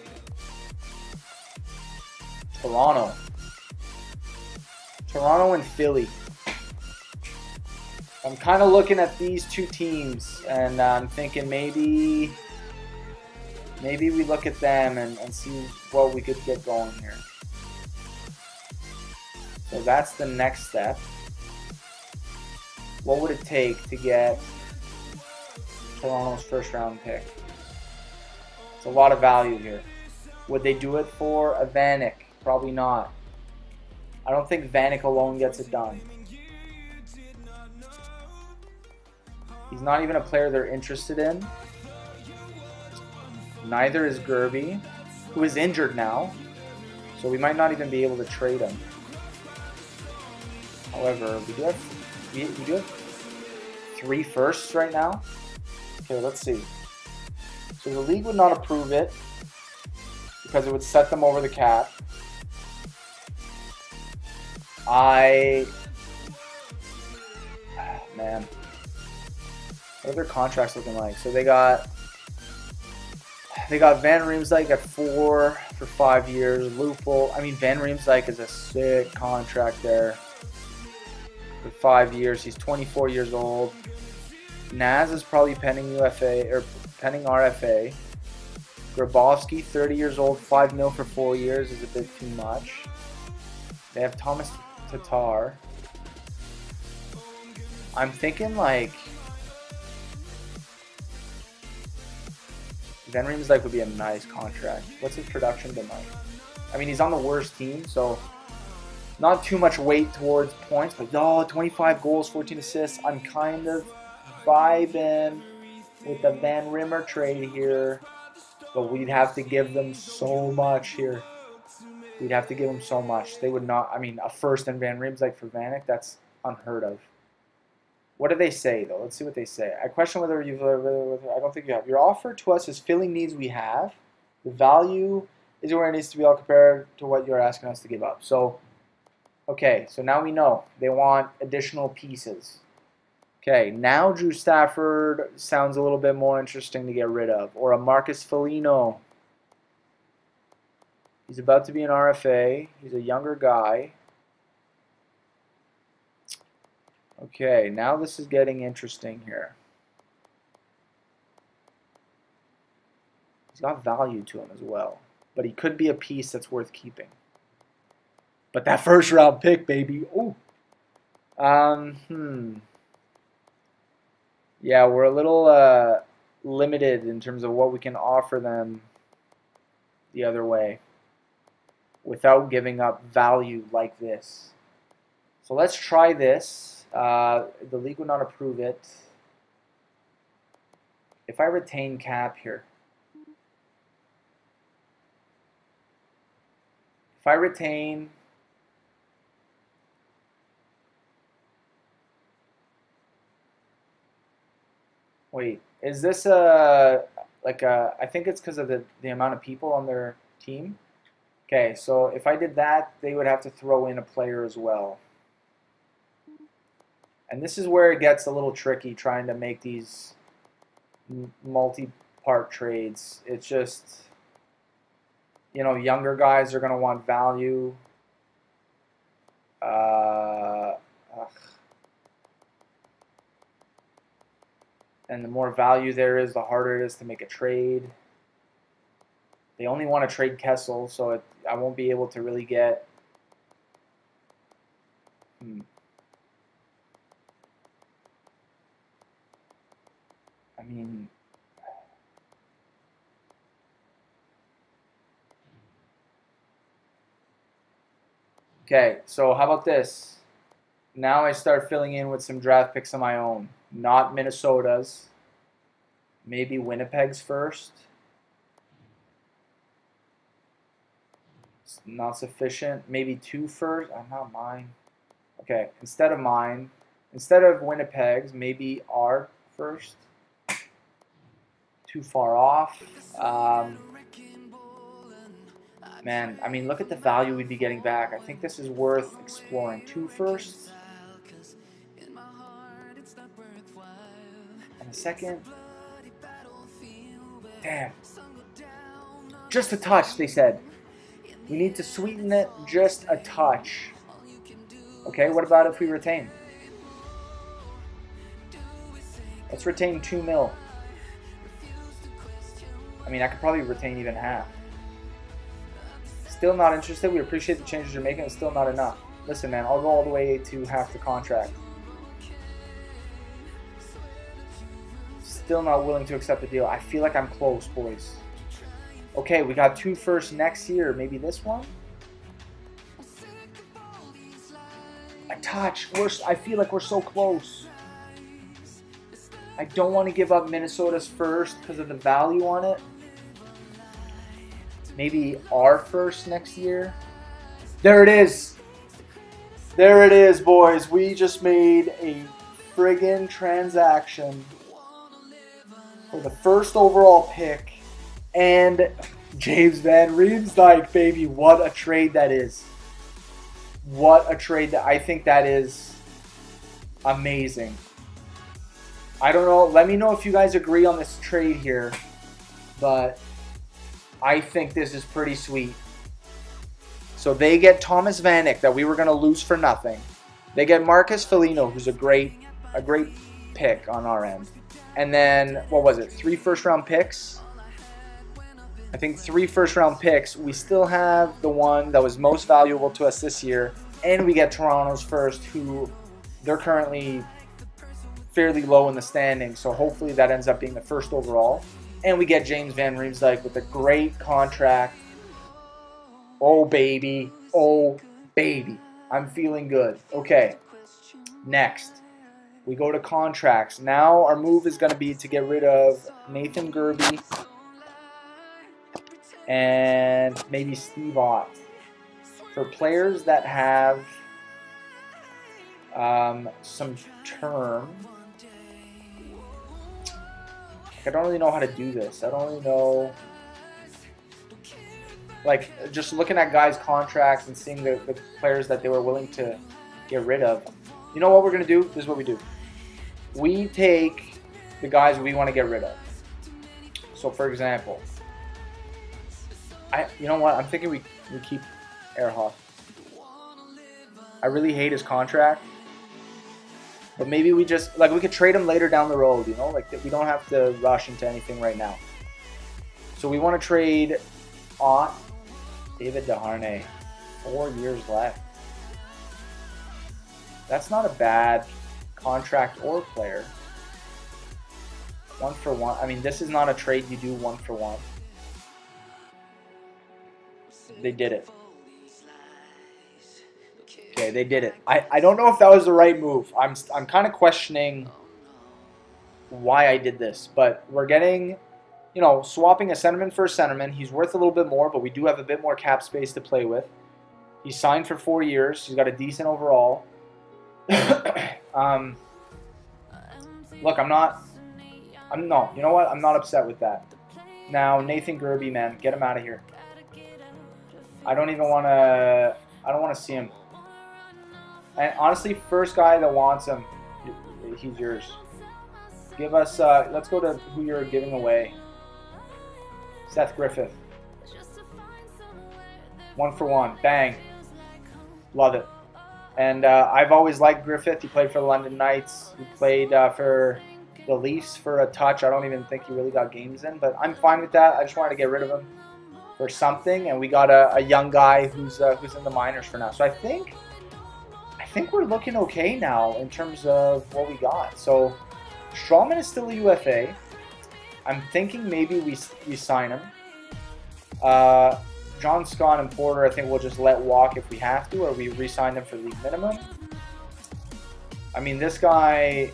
Toronto. Toronto and Philly. I'm kind of looking at these two teams and I'm thinking maybe we look at them and see what we could get going here. So that's the next step. What would it take to get Toronto's first round pick? It's a lot of value here. Would they do it for a Vanek? Probably not. I don't think Vanek alone gets it done. He's not even a player they're interested in. Neither is Gerbe, who is injured now, so we might not even be able to trade him. However, we do have 3 firsts right now. Okay, let's see. So the league would not approve it because it would set them over the cap. Man, what are their contracts looking like? So they got Van Riemsdyk at 4 for 5 years. Lupul, I mean, Van Riemsdyk is a sick contract there. For 5 years, he's 24 years old. Naz is probably pending UFA or pending RFA. Grabowski, 30 years old, 5 mil for 4 years is a bit too much. They have Thomas Tatar. I'm thinking like Van Riemsdyk would be a nice contract. What's his production been like? I mean, he's on the worst team, so Not too much weight towards points, but y'all, 25 goals, 14 assists. I'm kind of vibing with the Van Riemsdyk trade here, but we'd have to give them so much here. We'd have to give them so much. They would not, I mean, a first and Van Riemsdyk for Vanek, that's unheard of. What do they say, though? Let's see what they say. I question whether you've... I don't think you have. Your offer to us is filling needs we have. The value is where it needs to be all compared to what you're asking us to give up. So, okay. So now we know. They want additional pieces. Okay. Now Drew Stafford sounds a little bit more interesting to get rid of. Or a Marcus Foligno. He's about to be an RFA. He's a younger guy. Okay, now this is getting interesting here. He's got value to him as well, but he could be a piece that's worth keeping. But that first round pick, baby. Ooh. Yeah, we're a little limited in terms of what we can offer them the other way without giving up value like this. So let's try this. The league would not approve it. If I retain cap here, if I retain wait, is this a like a, I think it's because of the amount of people on their team. Okay, so if I did that, they would have to throw in a player as well. And this is where it gets a little tricky trying to make these multi-part trades. It's just, you know, younger guys are going to want value. And the more value there is, the harder it is to make a trade. They only want to trade Kessel, so I won't be able to really get... I mean, okay, so how about this? Now I start filling in with some draft picks of my own. Not Minnesota's. Maybe Winnipeg's first. It's not sufficient. Maybe two first. I'm not mine. Okay, instead of mine, instead of Winnipeg's, maybe our first. Too far off. Man, I mean, look at the value we'd be getting back. I think this is worth exploring. Two firsts. And a second. Damn. Just a touch, they said. We need to sweeten it just a touch. Okay, what about if we retain? Let's retain $2 mil. I mean, I could probably retain even half. Still not interested. We appreciate the changes you're making. It's still not enough. Listen, man, I'll go all the way to half the contract. Still not willing to accept the deal. I feel like I'm close, boys. Okay, we got two first next year. Maybe this one? A touch. I feel like we're so close. I don't want to give up Minnesota's first because of the value on it. Maybe our first next year. There it is. There it is, boys. We just made a friggin' transaction for the first overall pick and James Van Riemsdyk, baby. What a trade that is. What a trade. I think that is amazing. I don't know. Let me know if you guys agree on this trade here, but I think this is pretty sweet. So they get Thomas Vanek that we were going to lose for nothing. They get Marcus Foligno, who's a great pick on our end. And then, what was it, 3 first-round picks? I think 3 first-round picks. We still have the one that was most valuable to us this year, and we get Toronto's first, who they're currently fairly low in the standings, so hopefully that ends up being the first overall. And we get James Van Riemsdyk with a great contract. Oh, baby. Oh, baby. I'm feeling good. Okay, next. We go to contracts. Now our move is going to be to get rid of Nathan Gerbe and maybe Steve Ott. For players that have some term, I don't really know how to do this. I don't really know. Like, just looking at guys' contracts and seeing the players that they were willing to get rid of. You know what we're going to do? This is what we do. We take the guys we want to get rid of. So, for example, you know what? I'm thinking we keep Ehrhoff. I really hate his contract. But maybe we just, like, we could trade him later down the road, you know? Like, we don't have to rush into anything right now. So we want to trade Ott, David Deharnay. 4 years left. That's not a bad contract or player. One for one. I mean, this is not a trade you do one for one. They did it. Okay, they did it. I don't know if that was the right move. I'm kind of questioning why I did this, but we're getting, you know, swapping a centerman for a centerman. He's worth a little bit more, but we do have a bit more cap space to play with. He's signed for 4 years. He's got a decent overall. Look, no, you know what? I'm not upset with that. Now, Nathan Gerbe, man, get him out of here. I don't want to see him. And honestly, first guy that wants him, he's yours. Give us, let's go to who you're giving away. Seth Griffith. One for one. Bang. Love it. And I've always liked Griffith. He played for the London Knights. He played for the Leafs for a touch. I don't even think he really got games in, but I'm fine with that. I just wanted to get rid of him for something, and we got a young guy who's in the minors for now. So I think we're looking okay now in terms of what we got. So Strawman is still a UFA. I'm thinking maybe we sign him. John Scott and Porter, I think we'll just let walk if we have to, or we re-sign them for league minimum. I mean, this guy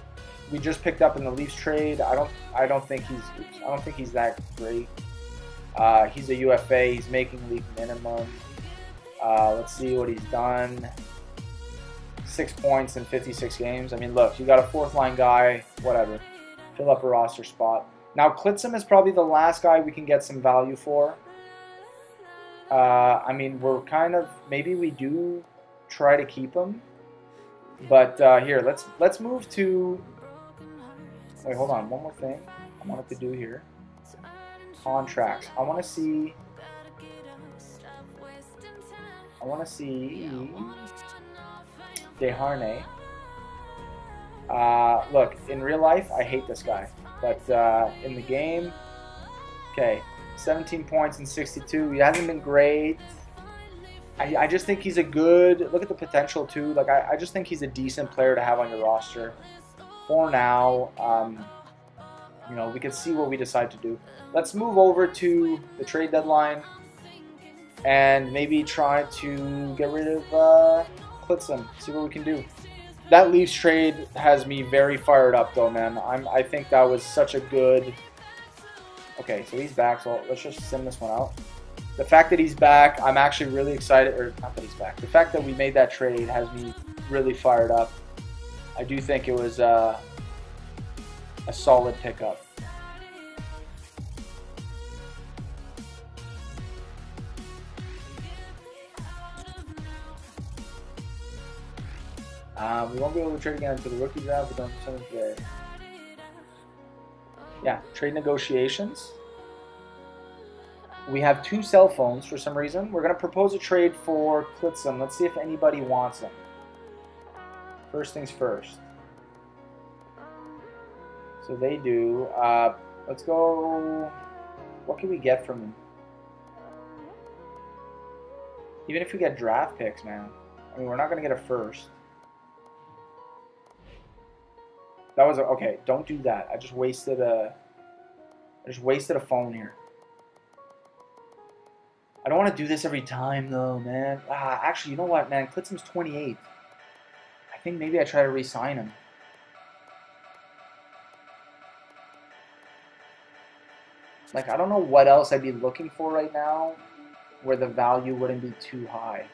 we just picked up in the Leafs trade. I don't think he's that great. He's a UFA. He's making league minimum. Let's see what he's done. 6 points in 56 games. I mean, look, you got a fourth line guy. Whatever, fill up a roster spot. Now Klitsun is probably the last guy we can get some value for. I mean, we're kind of, maybe we do try to keep him, but here, let's move to, wait, hold on, one more thing I wanted to do here. Contracts. I want to see Deharnay. Look, in real life, I hate this guy, but in the game, okay, 17 points in 62. He hasn't been great. I just think he's a good, look at the potential too. Like, I just think he's a decent player to have on your roster for now. You know, we can see what we decide to do. Let's move over to the trade deadline and maybe try to get rid of Klitsun. See what we can do. That Leafs trade has me very fired up, though, man. I think that was such a good. Okay, so he's back. So let's just send this one out. The fact that he's back, I'm actually really excited. Or not that he's back. The fact that we made that trade has me really fired up. I do think it was a solid pickup. We won't be able to trade again until the rookie draft. We don't send it today. Yeah, trade negotiations. We have two cell phones for some reason. We're going to propose a trade for Klitsun. Let's see if anybody wants him. First things first. So they do. Let's go. What can we get from him? Even if we get draft picks, man. I mean, we're not going to get a first. That was okay. Don't do that. I just wasted a phone here. I don't want to do this every time, though, man. Ah, actually, you know what, man? Klitsun's 28. I think maybe I try to re-sign him. Like, I don't know what else I'd be looking for right now where the value wouldn't be too high.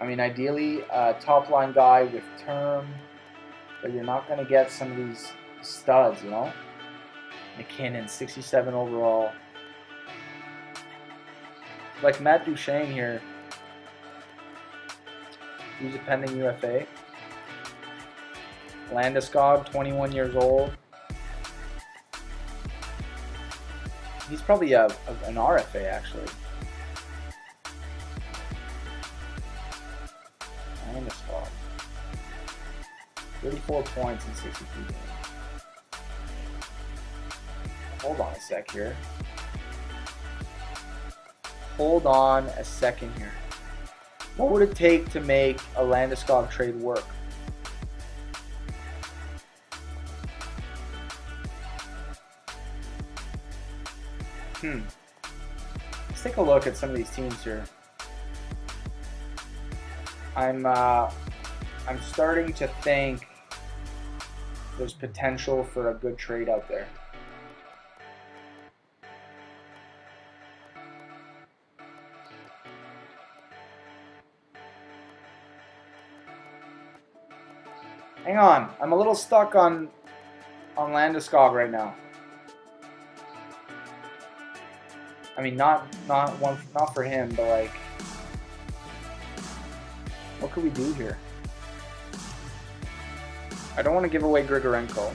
I mean, ideally, a top-line guy with term, but you're not going to get some of these studs, you know? McKinnon, 67 overall. Like Matt Duchene here, he's a pending UFA. Landeskog, 21 years old. He's probably an RFA, actually. Landeskog. 34 points in 63 games. Hold on a sec here. Hold on a second here. What would it take to make a Landeskog trade work? Let's take a look at some of these teams here. I'm starting to think there's potential for a good trade out there. Hang on, I'm a little stuck on Landeskog right now. I mean, not for him, but like, what could we do here? I don't want to give away Grigorenko.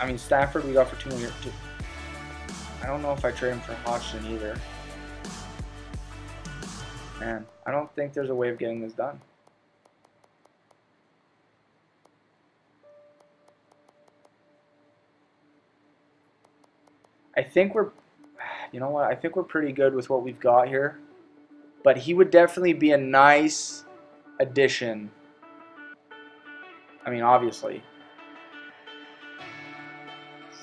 I mean, Stafford we got for 2 years. I don't know if I trade him for Hodgson either. Man, I don't think there's a way of getting this done. I think we're, you know what, I think we're pretty good with what we've got here. But he would definitely be a nice addition. I mean, obviously.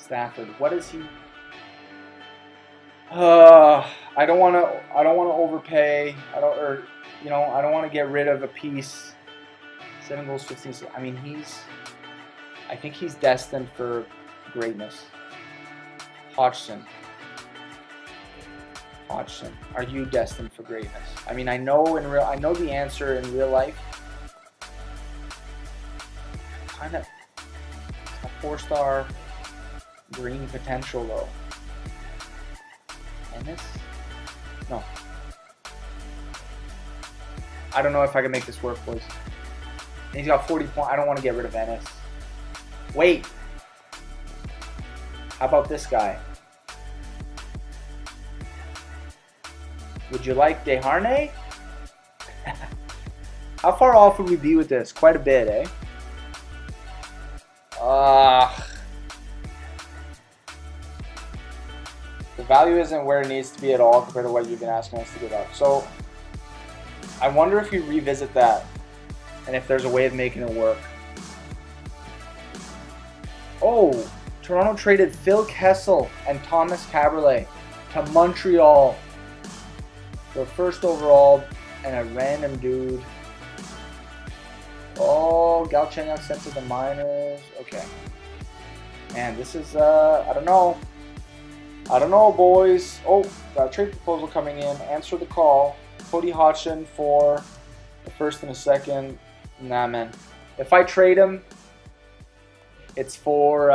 Stafford, what is he? I don't want to overpay. I don't want to get rid of a piece. 7 goals, 15. I mean, I think he's destined for greatness. Hodgson, are you destined for greatness? I mean, I know the answer in real life. Kind of a 4-star green potential though. Ennis? No. I don't know if I can make this work, boys. And he's got 40 points. I don't want to get rid of Ennis. Wait. How about this guy? Would you like Deharnay? How far off would we be with this? Quite a bit, eh? The value isn't where it needs to be at all compared to what you've been asking us to give up. So I wonder if you revisit that and if there's a way of making it work. Oh, Toronto traded Phil Kessel and Thomas Vanek to Montreal for first overall and a random dude. Oh, Galchenyuk sent to the minors. Okay. Man, this is, I don't know. I don't know, boys. Oh, got a trade proposal coming in. Answer the call. Cody Hodgson for the first and a second. Nah, man. If I trade him, it's for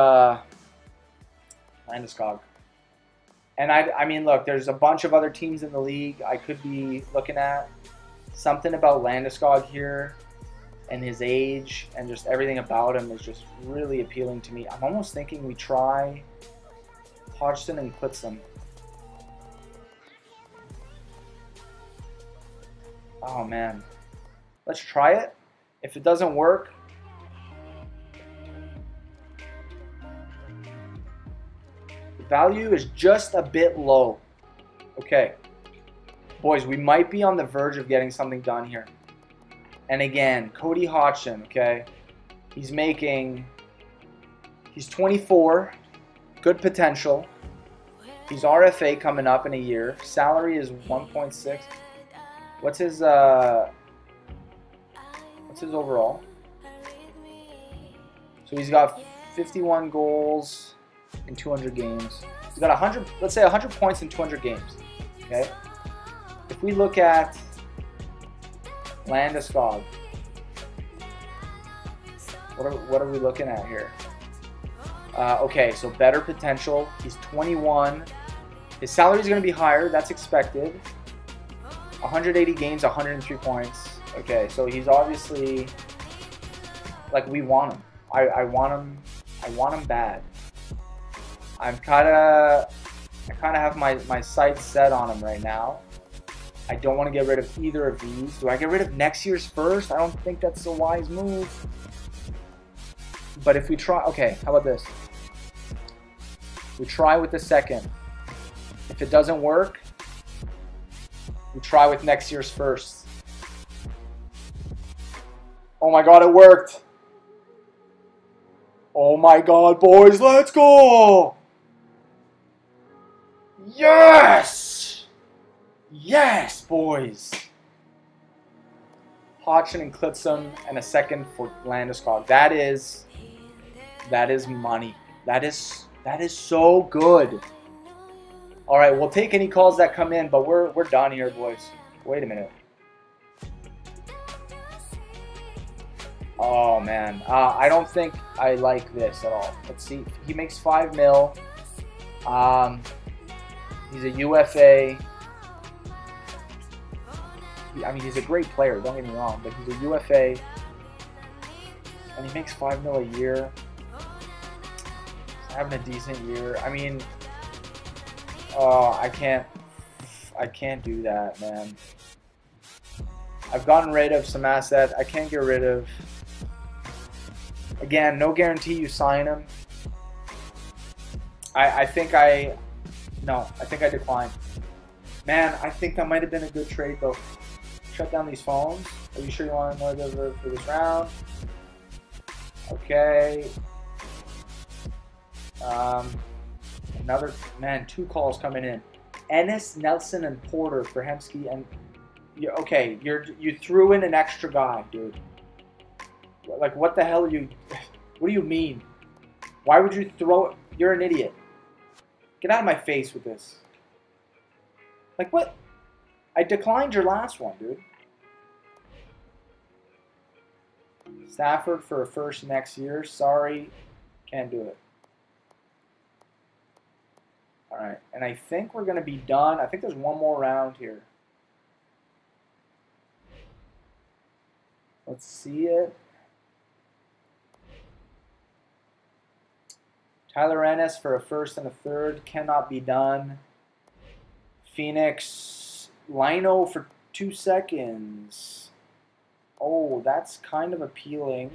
Landeskog. And I mean, look, there's a bunch of other teams in the league I could be looking at. Something about Landeskog here and his age and just everything about him is just really appealing to me. I'm almost thinking we try Hodgson and Klitsun. Oh, man. Let's try it. If it doesn't work... The value is just a bit low. Okay. Boys, we might be on the verge of getting something done here. And again, Cody Hodgson, okay? He's 24, good potential. He's RFA coming up in a year. Salary is 1.6. What's his overall? So he's got 51 goals in 200 games. He's got 100, let's say 100 points in 200 games. Okay. If we look at Landeskog, what are we looking at here? Okay, so better potential. He's 21. His salary is going to be higher. That's expected. 180 games, 103 points. Okay, so he's obviously, like, we want him. I want him bad. I kind of have my sights set on him right now. I don't want to get rid of either of these. Do I get rid of next year's first? I don't think that's a wise move. But if we try, okay, how about this? We try with the second. If it doesn't work, we try with next year's first. Oh my God, it worked. Oh my God, boys, let's go. Yes! Yes, boys. Hodgson and Klitsun and a second for Landeskog. That is money. That is so good. All right, we'll take any calls that come in, but we're done here, boys. Wait a minute. Oh man, I don't think I like this at all. Let's see. He makes $5 mil. He's a UFA. I mean, he's a great player. Don't get me wrong, but he's a UFA, and he makes $5 mil a year. Having a decent year. I mean, I can't do that, man. I've gotten rid of some asset. I can't get rid of. Again, no guarantee you sign him. I think I declined. Man, I think that might have been a good trade though. Shut down these phones. Are you sure you want another for this round? Okay. Another man, two calls coming in. Ennis, Nelson, and Porter for Hemsky. And you, okay, you threw in an extra guy, dude. Like, what the hell are you? What do you mean? Why would you throw? You're an idiot. Get out of my face with this. Like, what? I declined your last one, dude. Stafford for a first next year. Sorry, can't do it. All right, and I think we're going to be done. I think there's one more round here. Let's see it. Tyler Ennis for a first and a third. Cannot be done. Phoenix, Lino for 2 seconds. Oh, that's kind of appealing.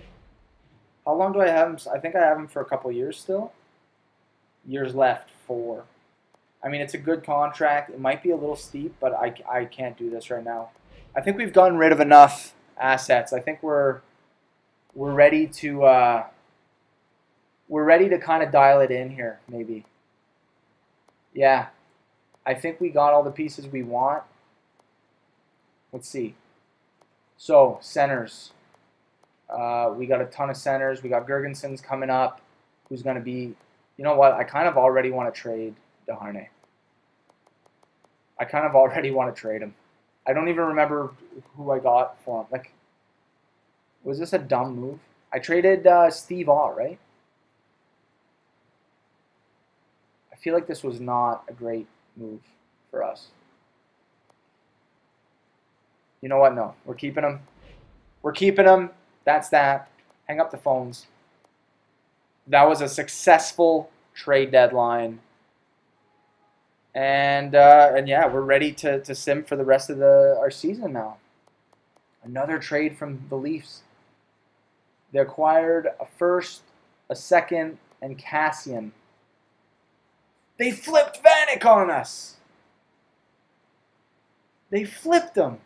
How long do I have him? I think I have him for a couple years still. Years left, 4. I mean, it's a good contract. It might be a little steep, but I can't do this right now. I think we've gotten rid of enough assets. I think we're ready to kind of dial it in here, maybe. Yeah, I think we got all the pieces we want. Let's see. So centers, we got a ton of centers. We got Gergensen's coming up, who's going to be. You know what? I kind of already want to trade. Deharnay. I kind of already want to trade him. I don't even remember who I got for him. Like, was this a dumb move? I traded Steve Ott, right? I feel like this was not a great move for us. You know what? No, we're keeping him. We're keeping him. That's that. Hang up the phones. That was a successful trade deadline. And yeah, we're ready to sim for the rest of our season now. Another trade from the Leafs. They acquired a first, a second, and Cassian. They flipped Vanek on us. They flipped him,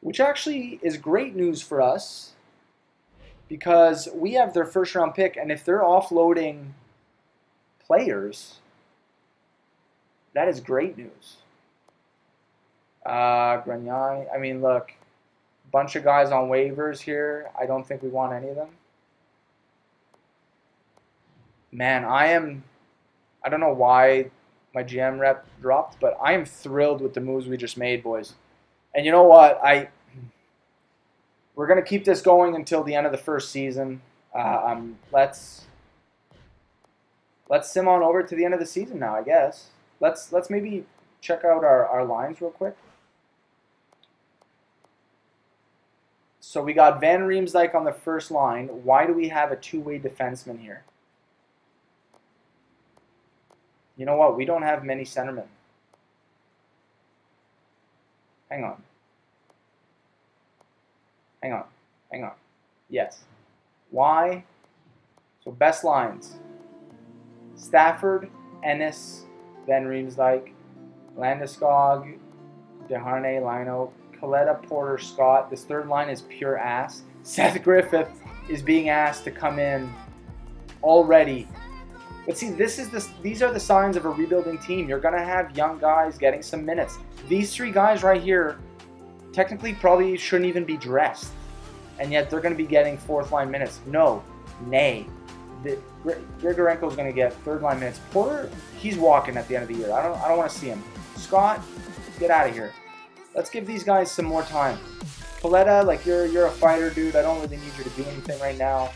which actually is great news for us because we have their first-round pick, and if they're offloading players, that is great news. Grignani, I mean, look, bunch of guys on waivers here. I don't think we want any of them. Man, I don't know why my GM rep dropped, but I am thrilled with the moves we just made, boys. And you know what? We're going to keep this going until the end of the first season. Let's sim on over to the end of the season now, I guess. Let's maybe check out our lines real quick. So we got Van Riemsdyk on the first line. Why do we have a two-way defenseman here? You know what? We don't have many centermen. Hang on. Yes. Why? So best lines. Stafford, Ennis, Van Riemsdyk, Landeskog, Deharnay, Leino, Kaleta, Porter, Scott. This third line is pure ass. Seth Griffith is being asked to come in already. But see, these are the signs of a rebuilding team. You're going to have young guys getting some minutes. These three guys right here technically probably shouldn't even be dressed, and yet they're going to be getting fourth-line minutes. No, nay. Grigorenko is going to get third-line minutes. Porter, he's walking at the end of the year. I don't want to see him. Scott, get out of here. Let's give these guys some more time. Paletta, like you're a fighter, dude. I don't really need you to do anything right now.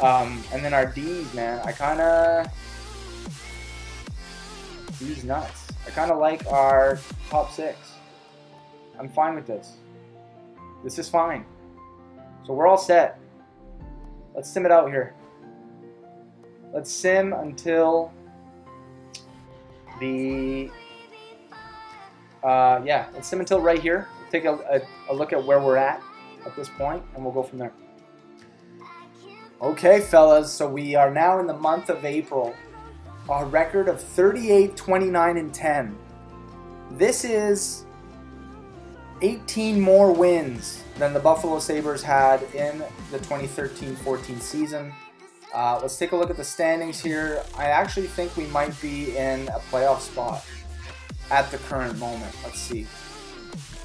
And then our D's, man. D's nuts. I kind of like our top six. I'm fine with this. This is fine. So we're all set. Let's sim it out here. Let's sim until the let's sim until right here. We'll take a look at where we're at this point, and we'll go from there. Okay, fellas, so we are now in the month of April. A record of 38, 29, and 10. This is 18 more wins than the Buffalo Sabres had in the 2013-14 season. Let's take a look at the standings here. I actually think we might be in a playoff spot at the current moment. Let's see.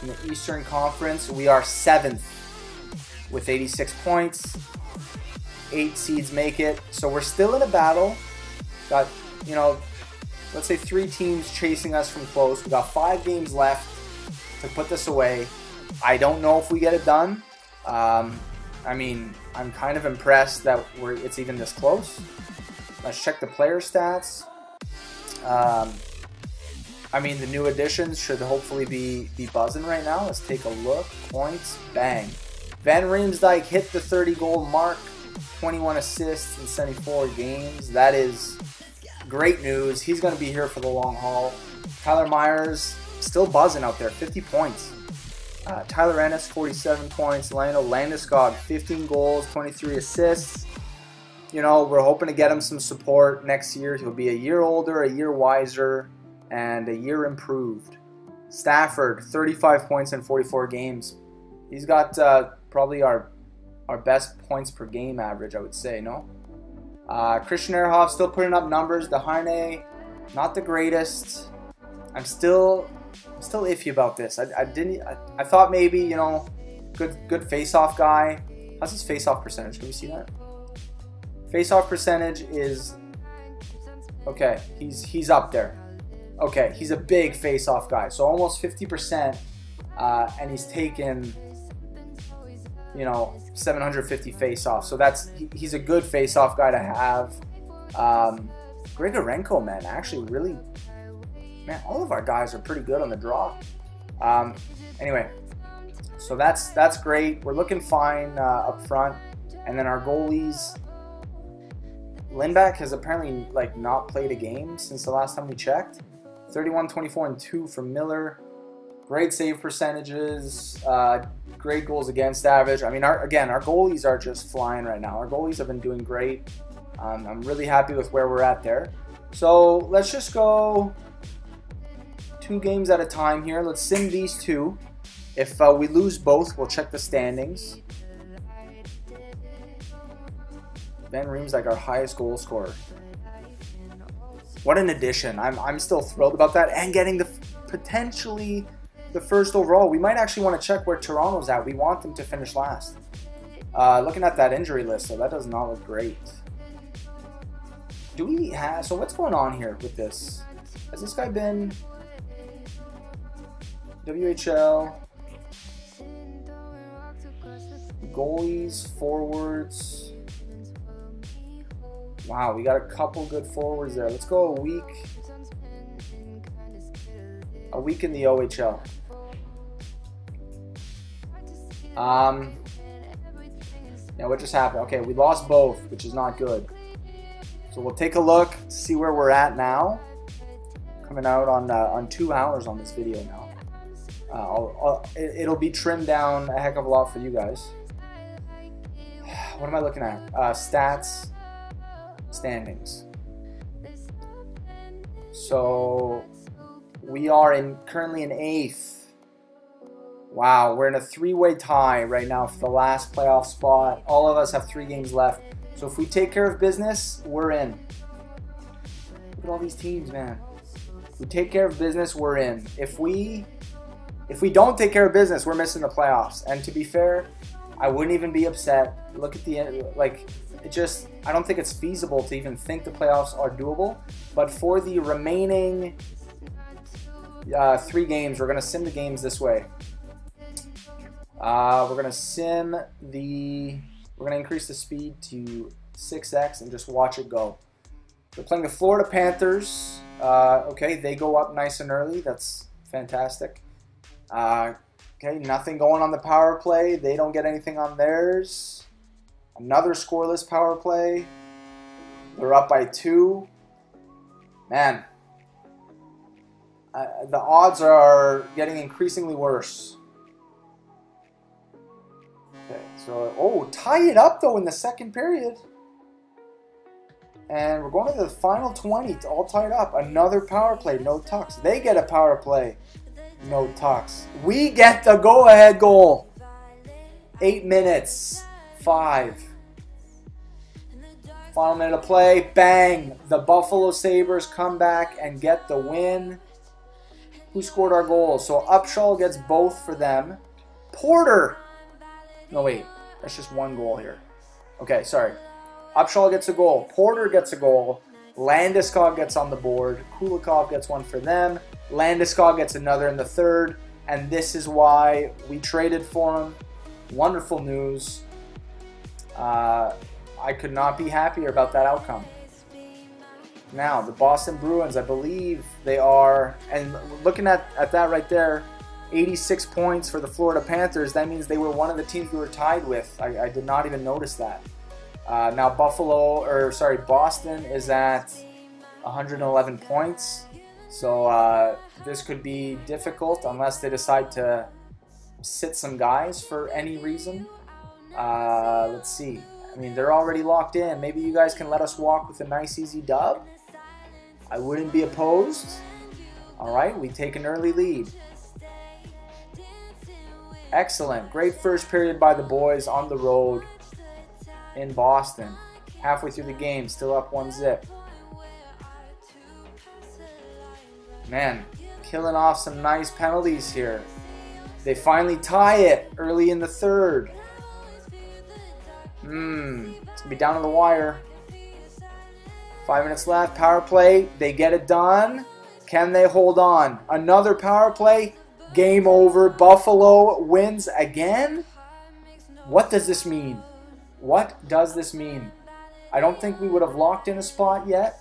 In the Eastern Conference, we are 7th with 86 points. 8 seeds make it, so we're still in a battle. Got, you know, let's say 3 teams chasing us from close. We got 5 games left to put this away. I don't know if we get it done. I mean, I'm kind of impressed that it's even this close. Let's check the player stats. I mean, the new additions should hopefully be buzzing right now. Let's take a look. Points, bang. Van Riemsdyk hit the 30-goal mark. 21 assists in 74 games. That is great news. He's going to be here for the long haul. Tyler Myers still buzzing out there, 50 points. Tyler Ennis, 47 points. Landeskog, 15 goals, 23 assists. You know, we're hoping to get him some support next year. He'll be a year older, a year wiser, and a year improved. Stafford, 35 points in 44 games. He's got probably our best points per game average, I would say, no? Christian Ehrhoff still putting up numbers. Deharnay, not the greatest. I'm still iffy about this. I thought maybe, you know, good face-off guy. How's his face-off percentage? Can we see that? Face-off percentage is okay. He's up there. Okay, he's a big face-off guy. So almost 50%, and he's taken, you know, 750 face-offs. So that's, he's a good face-off guy to have. Grigorenko, man, actually really, man, all of our guys are pretty good on the draw. Anyway, so that's great. We're looking fine up front. And then our goalies, Lindback has apparently like not played a game since the last time we checked. 31, 24, and 2 from Miller. Great save percentages, great goals against average. I mean, our goalies are just flying right now. Our goalies have been doing great. I'm really happy with where we're at there. So let's just go two games at a time here. Let's sim these two. If we lose both, we'll check the standings. Van Riemsdyk, our highest goal scorer. What an addition. I'm still thrilled about that. And getting the potentially the first overall. We might actually want to check where Toronto's at. We want them to finish last. Looking at that injury list, so that does not look great. Do we have... So what's going on here with this? Has this guy been... WHL... Goalies, forwards... Wow, we got a couple good forwards there. Let's go a week. A week in the OHL. Now what just happened? Okay, we lost both, which is not good. So we'll take a look, see where we're at now. Coming out on 2 hours on this video now. It'll be trimmed down a heck of a lot for you guys. What am I looking at? Stats. Standings. So we are currently in 8th. Wow, we're in a three-way tie right now for the last playoff spot. All of us have 3 games left. So if we take care of business, we're in. Look at all these teams, man. If we take care of business, we're in. If we don't take care of business, we're missing the playoffs. And to be fair, I wouldn't even be upset. Look at the end, like, it just, I don't think it's feasible to even think the playoffs are doable. But for the remaining 3 games, we're going to sim the games this way. We're going to increase the speed to 6x and just watch it go. We're playing the Florida Panthers. Okay, they go up nice and early. That's fantastic. Okay, nothing going on the power play. They don't get anything on theirs. Another scoreless power play. They're up by 2. Man, the odds are getting increasingly worse. Okay, so, oh, tie it up though in the second period. And we're going to the final 20, all tied up. Another power play, no tucks. They get a power play, no tucks. We get the go-ahead goal. 8 minutes. 5. Final minute of play. Bang! The Buffalo Sabres come back and get the win. Who scored our goal? So Upshaw gets both for them. Porter! No, wait. That's just one goal here. Okay, sorry. Upshaw gets a goal. Porter gets a goal. Landeskog gets on the board. Kulikov gets one for them. Landeskog gets another in the third. And this is why we traded for him. Wonderful news. I could not be happier about that outcome. Now, the Boston Bruins, I believe they are, and looking at that right there, 86 points for the Florida Panthers. That means they were one of the teams we were tied with. I did not even notice that. Now Boston is at 111 points. So this could be difficult unless they decide to sit some guys for any reason. Let's see. I mean, they're already locked in. Maybe you guys can let us walk with a nice, easy dub. I wouldn't be opposed. All right, we take an early lead. Excellent. Great first period by the boys on the road in Boston. Halfway through the game, still up 1-0. Man, killing off some nice penalties here. They finally tie it early in the third. It's gonna be down to the wire. 5 minutes left. Power play. They get it done. Can they hold on? Another power play. Game over. Buffalo wins again. What does this mean? What does this mean? I don't think we would have locked in a spot yet.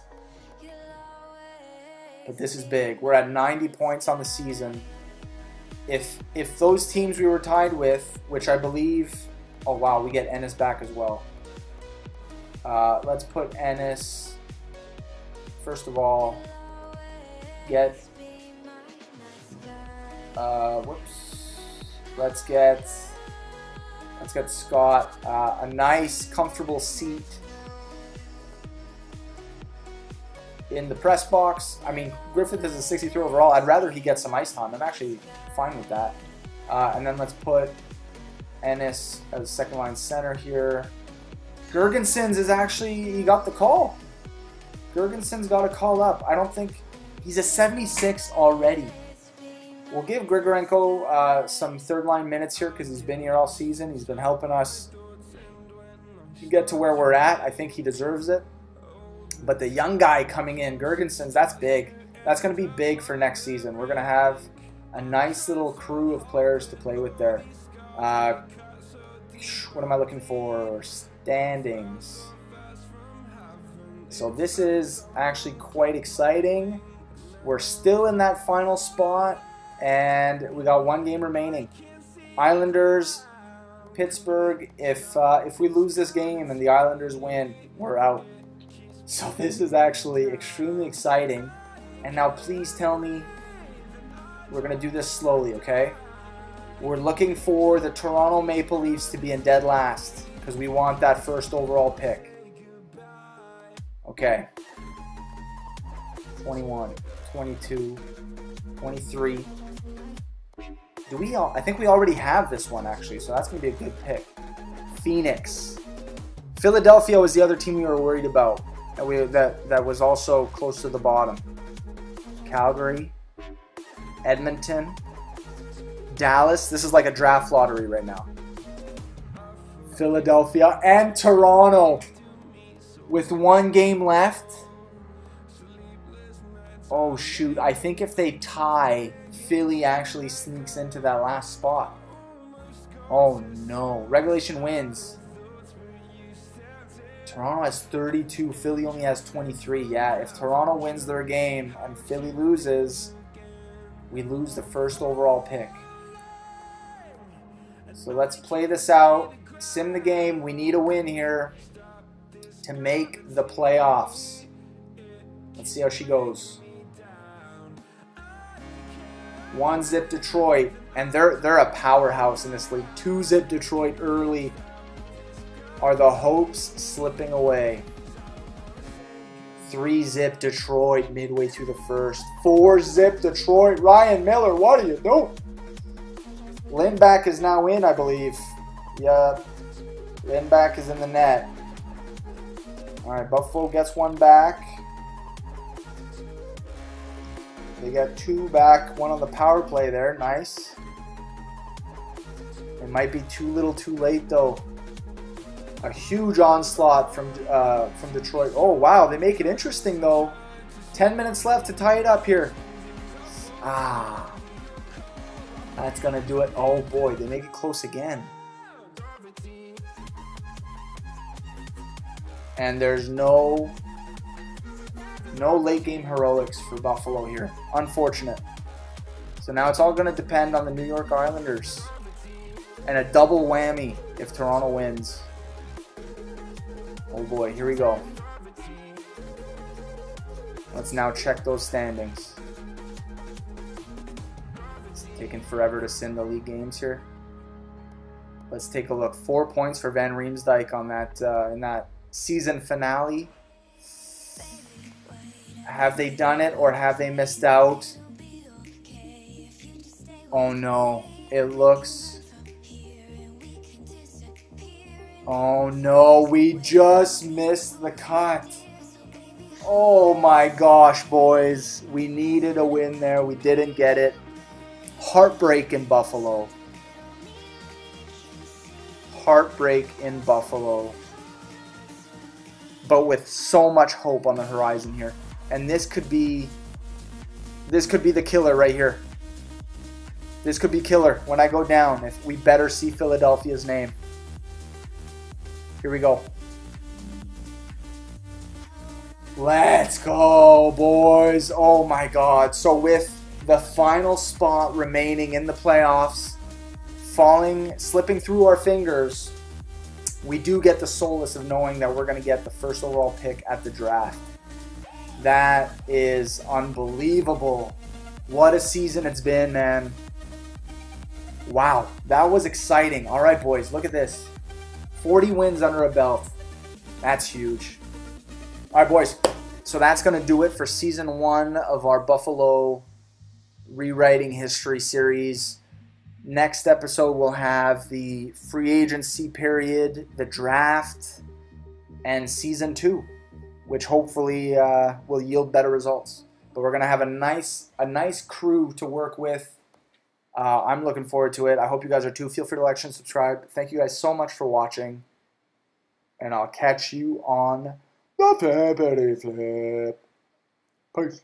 But this is big. We're at 90 points on the season. If those teams we were tied with, which I believe... Oh, wow, we get Ennis back as well. Let's put Ennis, first of all, get, whoops, let's get Scott a nice, comfortable seat. in the press box. I mean, Griffith is a 63 overall. I'd rather he get some ice time. I'm actually fine with that. And then let's put Ennis as second line center here. Gergensen's is actually, he got the call. Gergensen's got a call up. I don't think, he's a 76 already. We'll give Grigorenko some third line minutes here because he's been here all season. He's been helping us to get to where we're at. I think he deserves it. But the young guy coming in, Gergensen's, that's big. That's going to be big for next season. We're going to have a nice little crew of players to play with there. What am I looking for? Standings. So this is actually quite exciting. We're still in that final spot, and we got one game remaining. Islanders, Pittsburgh. If we lose this game and the Islanders win, we're out. So this is actually extremely exciting. And now please tell me we're going to do this slowly, okay? We're looking for the Toronto Maple Leafs to be in dead last because we want that first overall pick. Okay. 21, 22, 23. Do we all, I think we already have this one actually, so that's going to be a good pick. Phoenix. Philadelphia was the other team we were worried about. And that was also close to the bottom. Calgary, Edmonton, Dallas. This is like a draft lottery right now. Philadelphia and Toronto with one game left. Oh shoot, I think if they tie, Philly actually sneaks into that last spot. Oh no, regulation wins. Toronto has 32, Philly only has 23. Yeah, if Toronto wins their game and Philly loses, we lose the first overall pick. So let's play this out, sim the game. We need a win here to make the playoffs. Let's see how she goes. 1-0 Detroit, and they're a powerhouse in this league. 2-0 Detroit early. Are the hopes slipping away? 3-0 Detroit midway through the first. 4-0 Detroit. Ryan Miller, what are you doing? Lindback is now in, I believe. Yeah, Lindback is in the net. All right, Buffalo gets one back. They got two back, one on the power play there. Nice. It might be too little too late, though. A huge onslaught from Detroit. Oh, wow. They make it interesting, though. 10 minutes left to tie it up here. Ah. That's going to do it. Oh, boy. They make it close again. And there's no late game heroics for Buffalo here. Unfortunate. So now it's all going to depend on the New York Islanders. And a double whammy if Toronto wins. Oh boy, here we go. Let's now check those standings. It's taking forever to send the league games here. Let's take a look. 4 points for Van Riemsdyk on that in that season finale. Have they done it or have they missed out? Oh no, it looks. Oh no, we just missed the cut. Oh my gosh, boys. We needed a win there. We didn't get it. Heartbreak in Buffalo. Heartbreak in Buffalo. But with so much hope on the horizon here. And this could be the killer right here. This could be killer when I go down. If we better see Philadelphia's name. Here we go. Let's go, boys. Oh, my God. So with the final spot remaining in the playoffs, slipping through our fingers, we do get the solace of knowing that we're going to get the first overall pick at the draft. That is unbelievable. What a season it's been, man. Wow, that was exciting. All right, boys, look at this. 40 wins under a belt. That's huge. All right, boys. So that's going to do it for season one of our Buffalo Rewriting History series. Next episode, we'll have the free agency period, the draft, and season two, which hopefully will yield better results. But we're going to have a nice crew to work with. I'm looking forward to it. I hope you guys are too. Feel free to like, share, and subscribe. Thank you guys so much for watching. And I'll catch you on the Flippity Flip. Peace.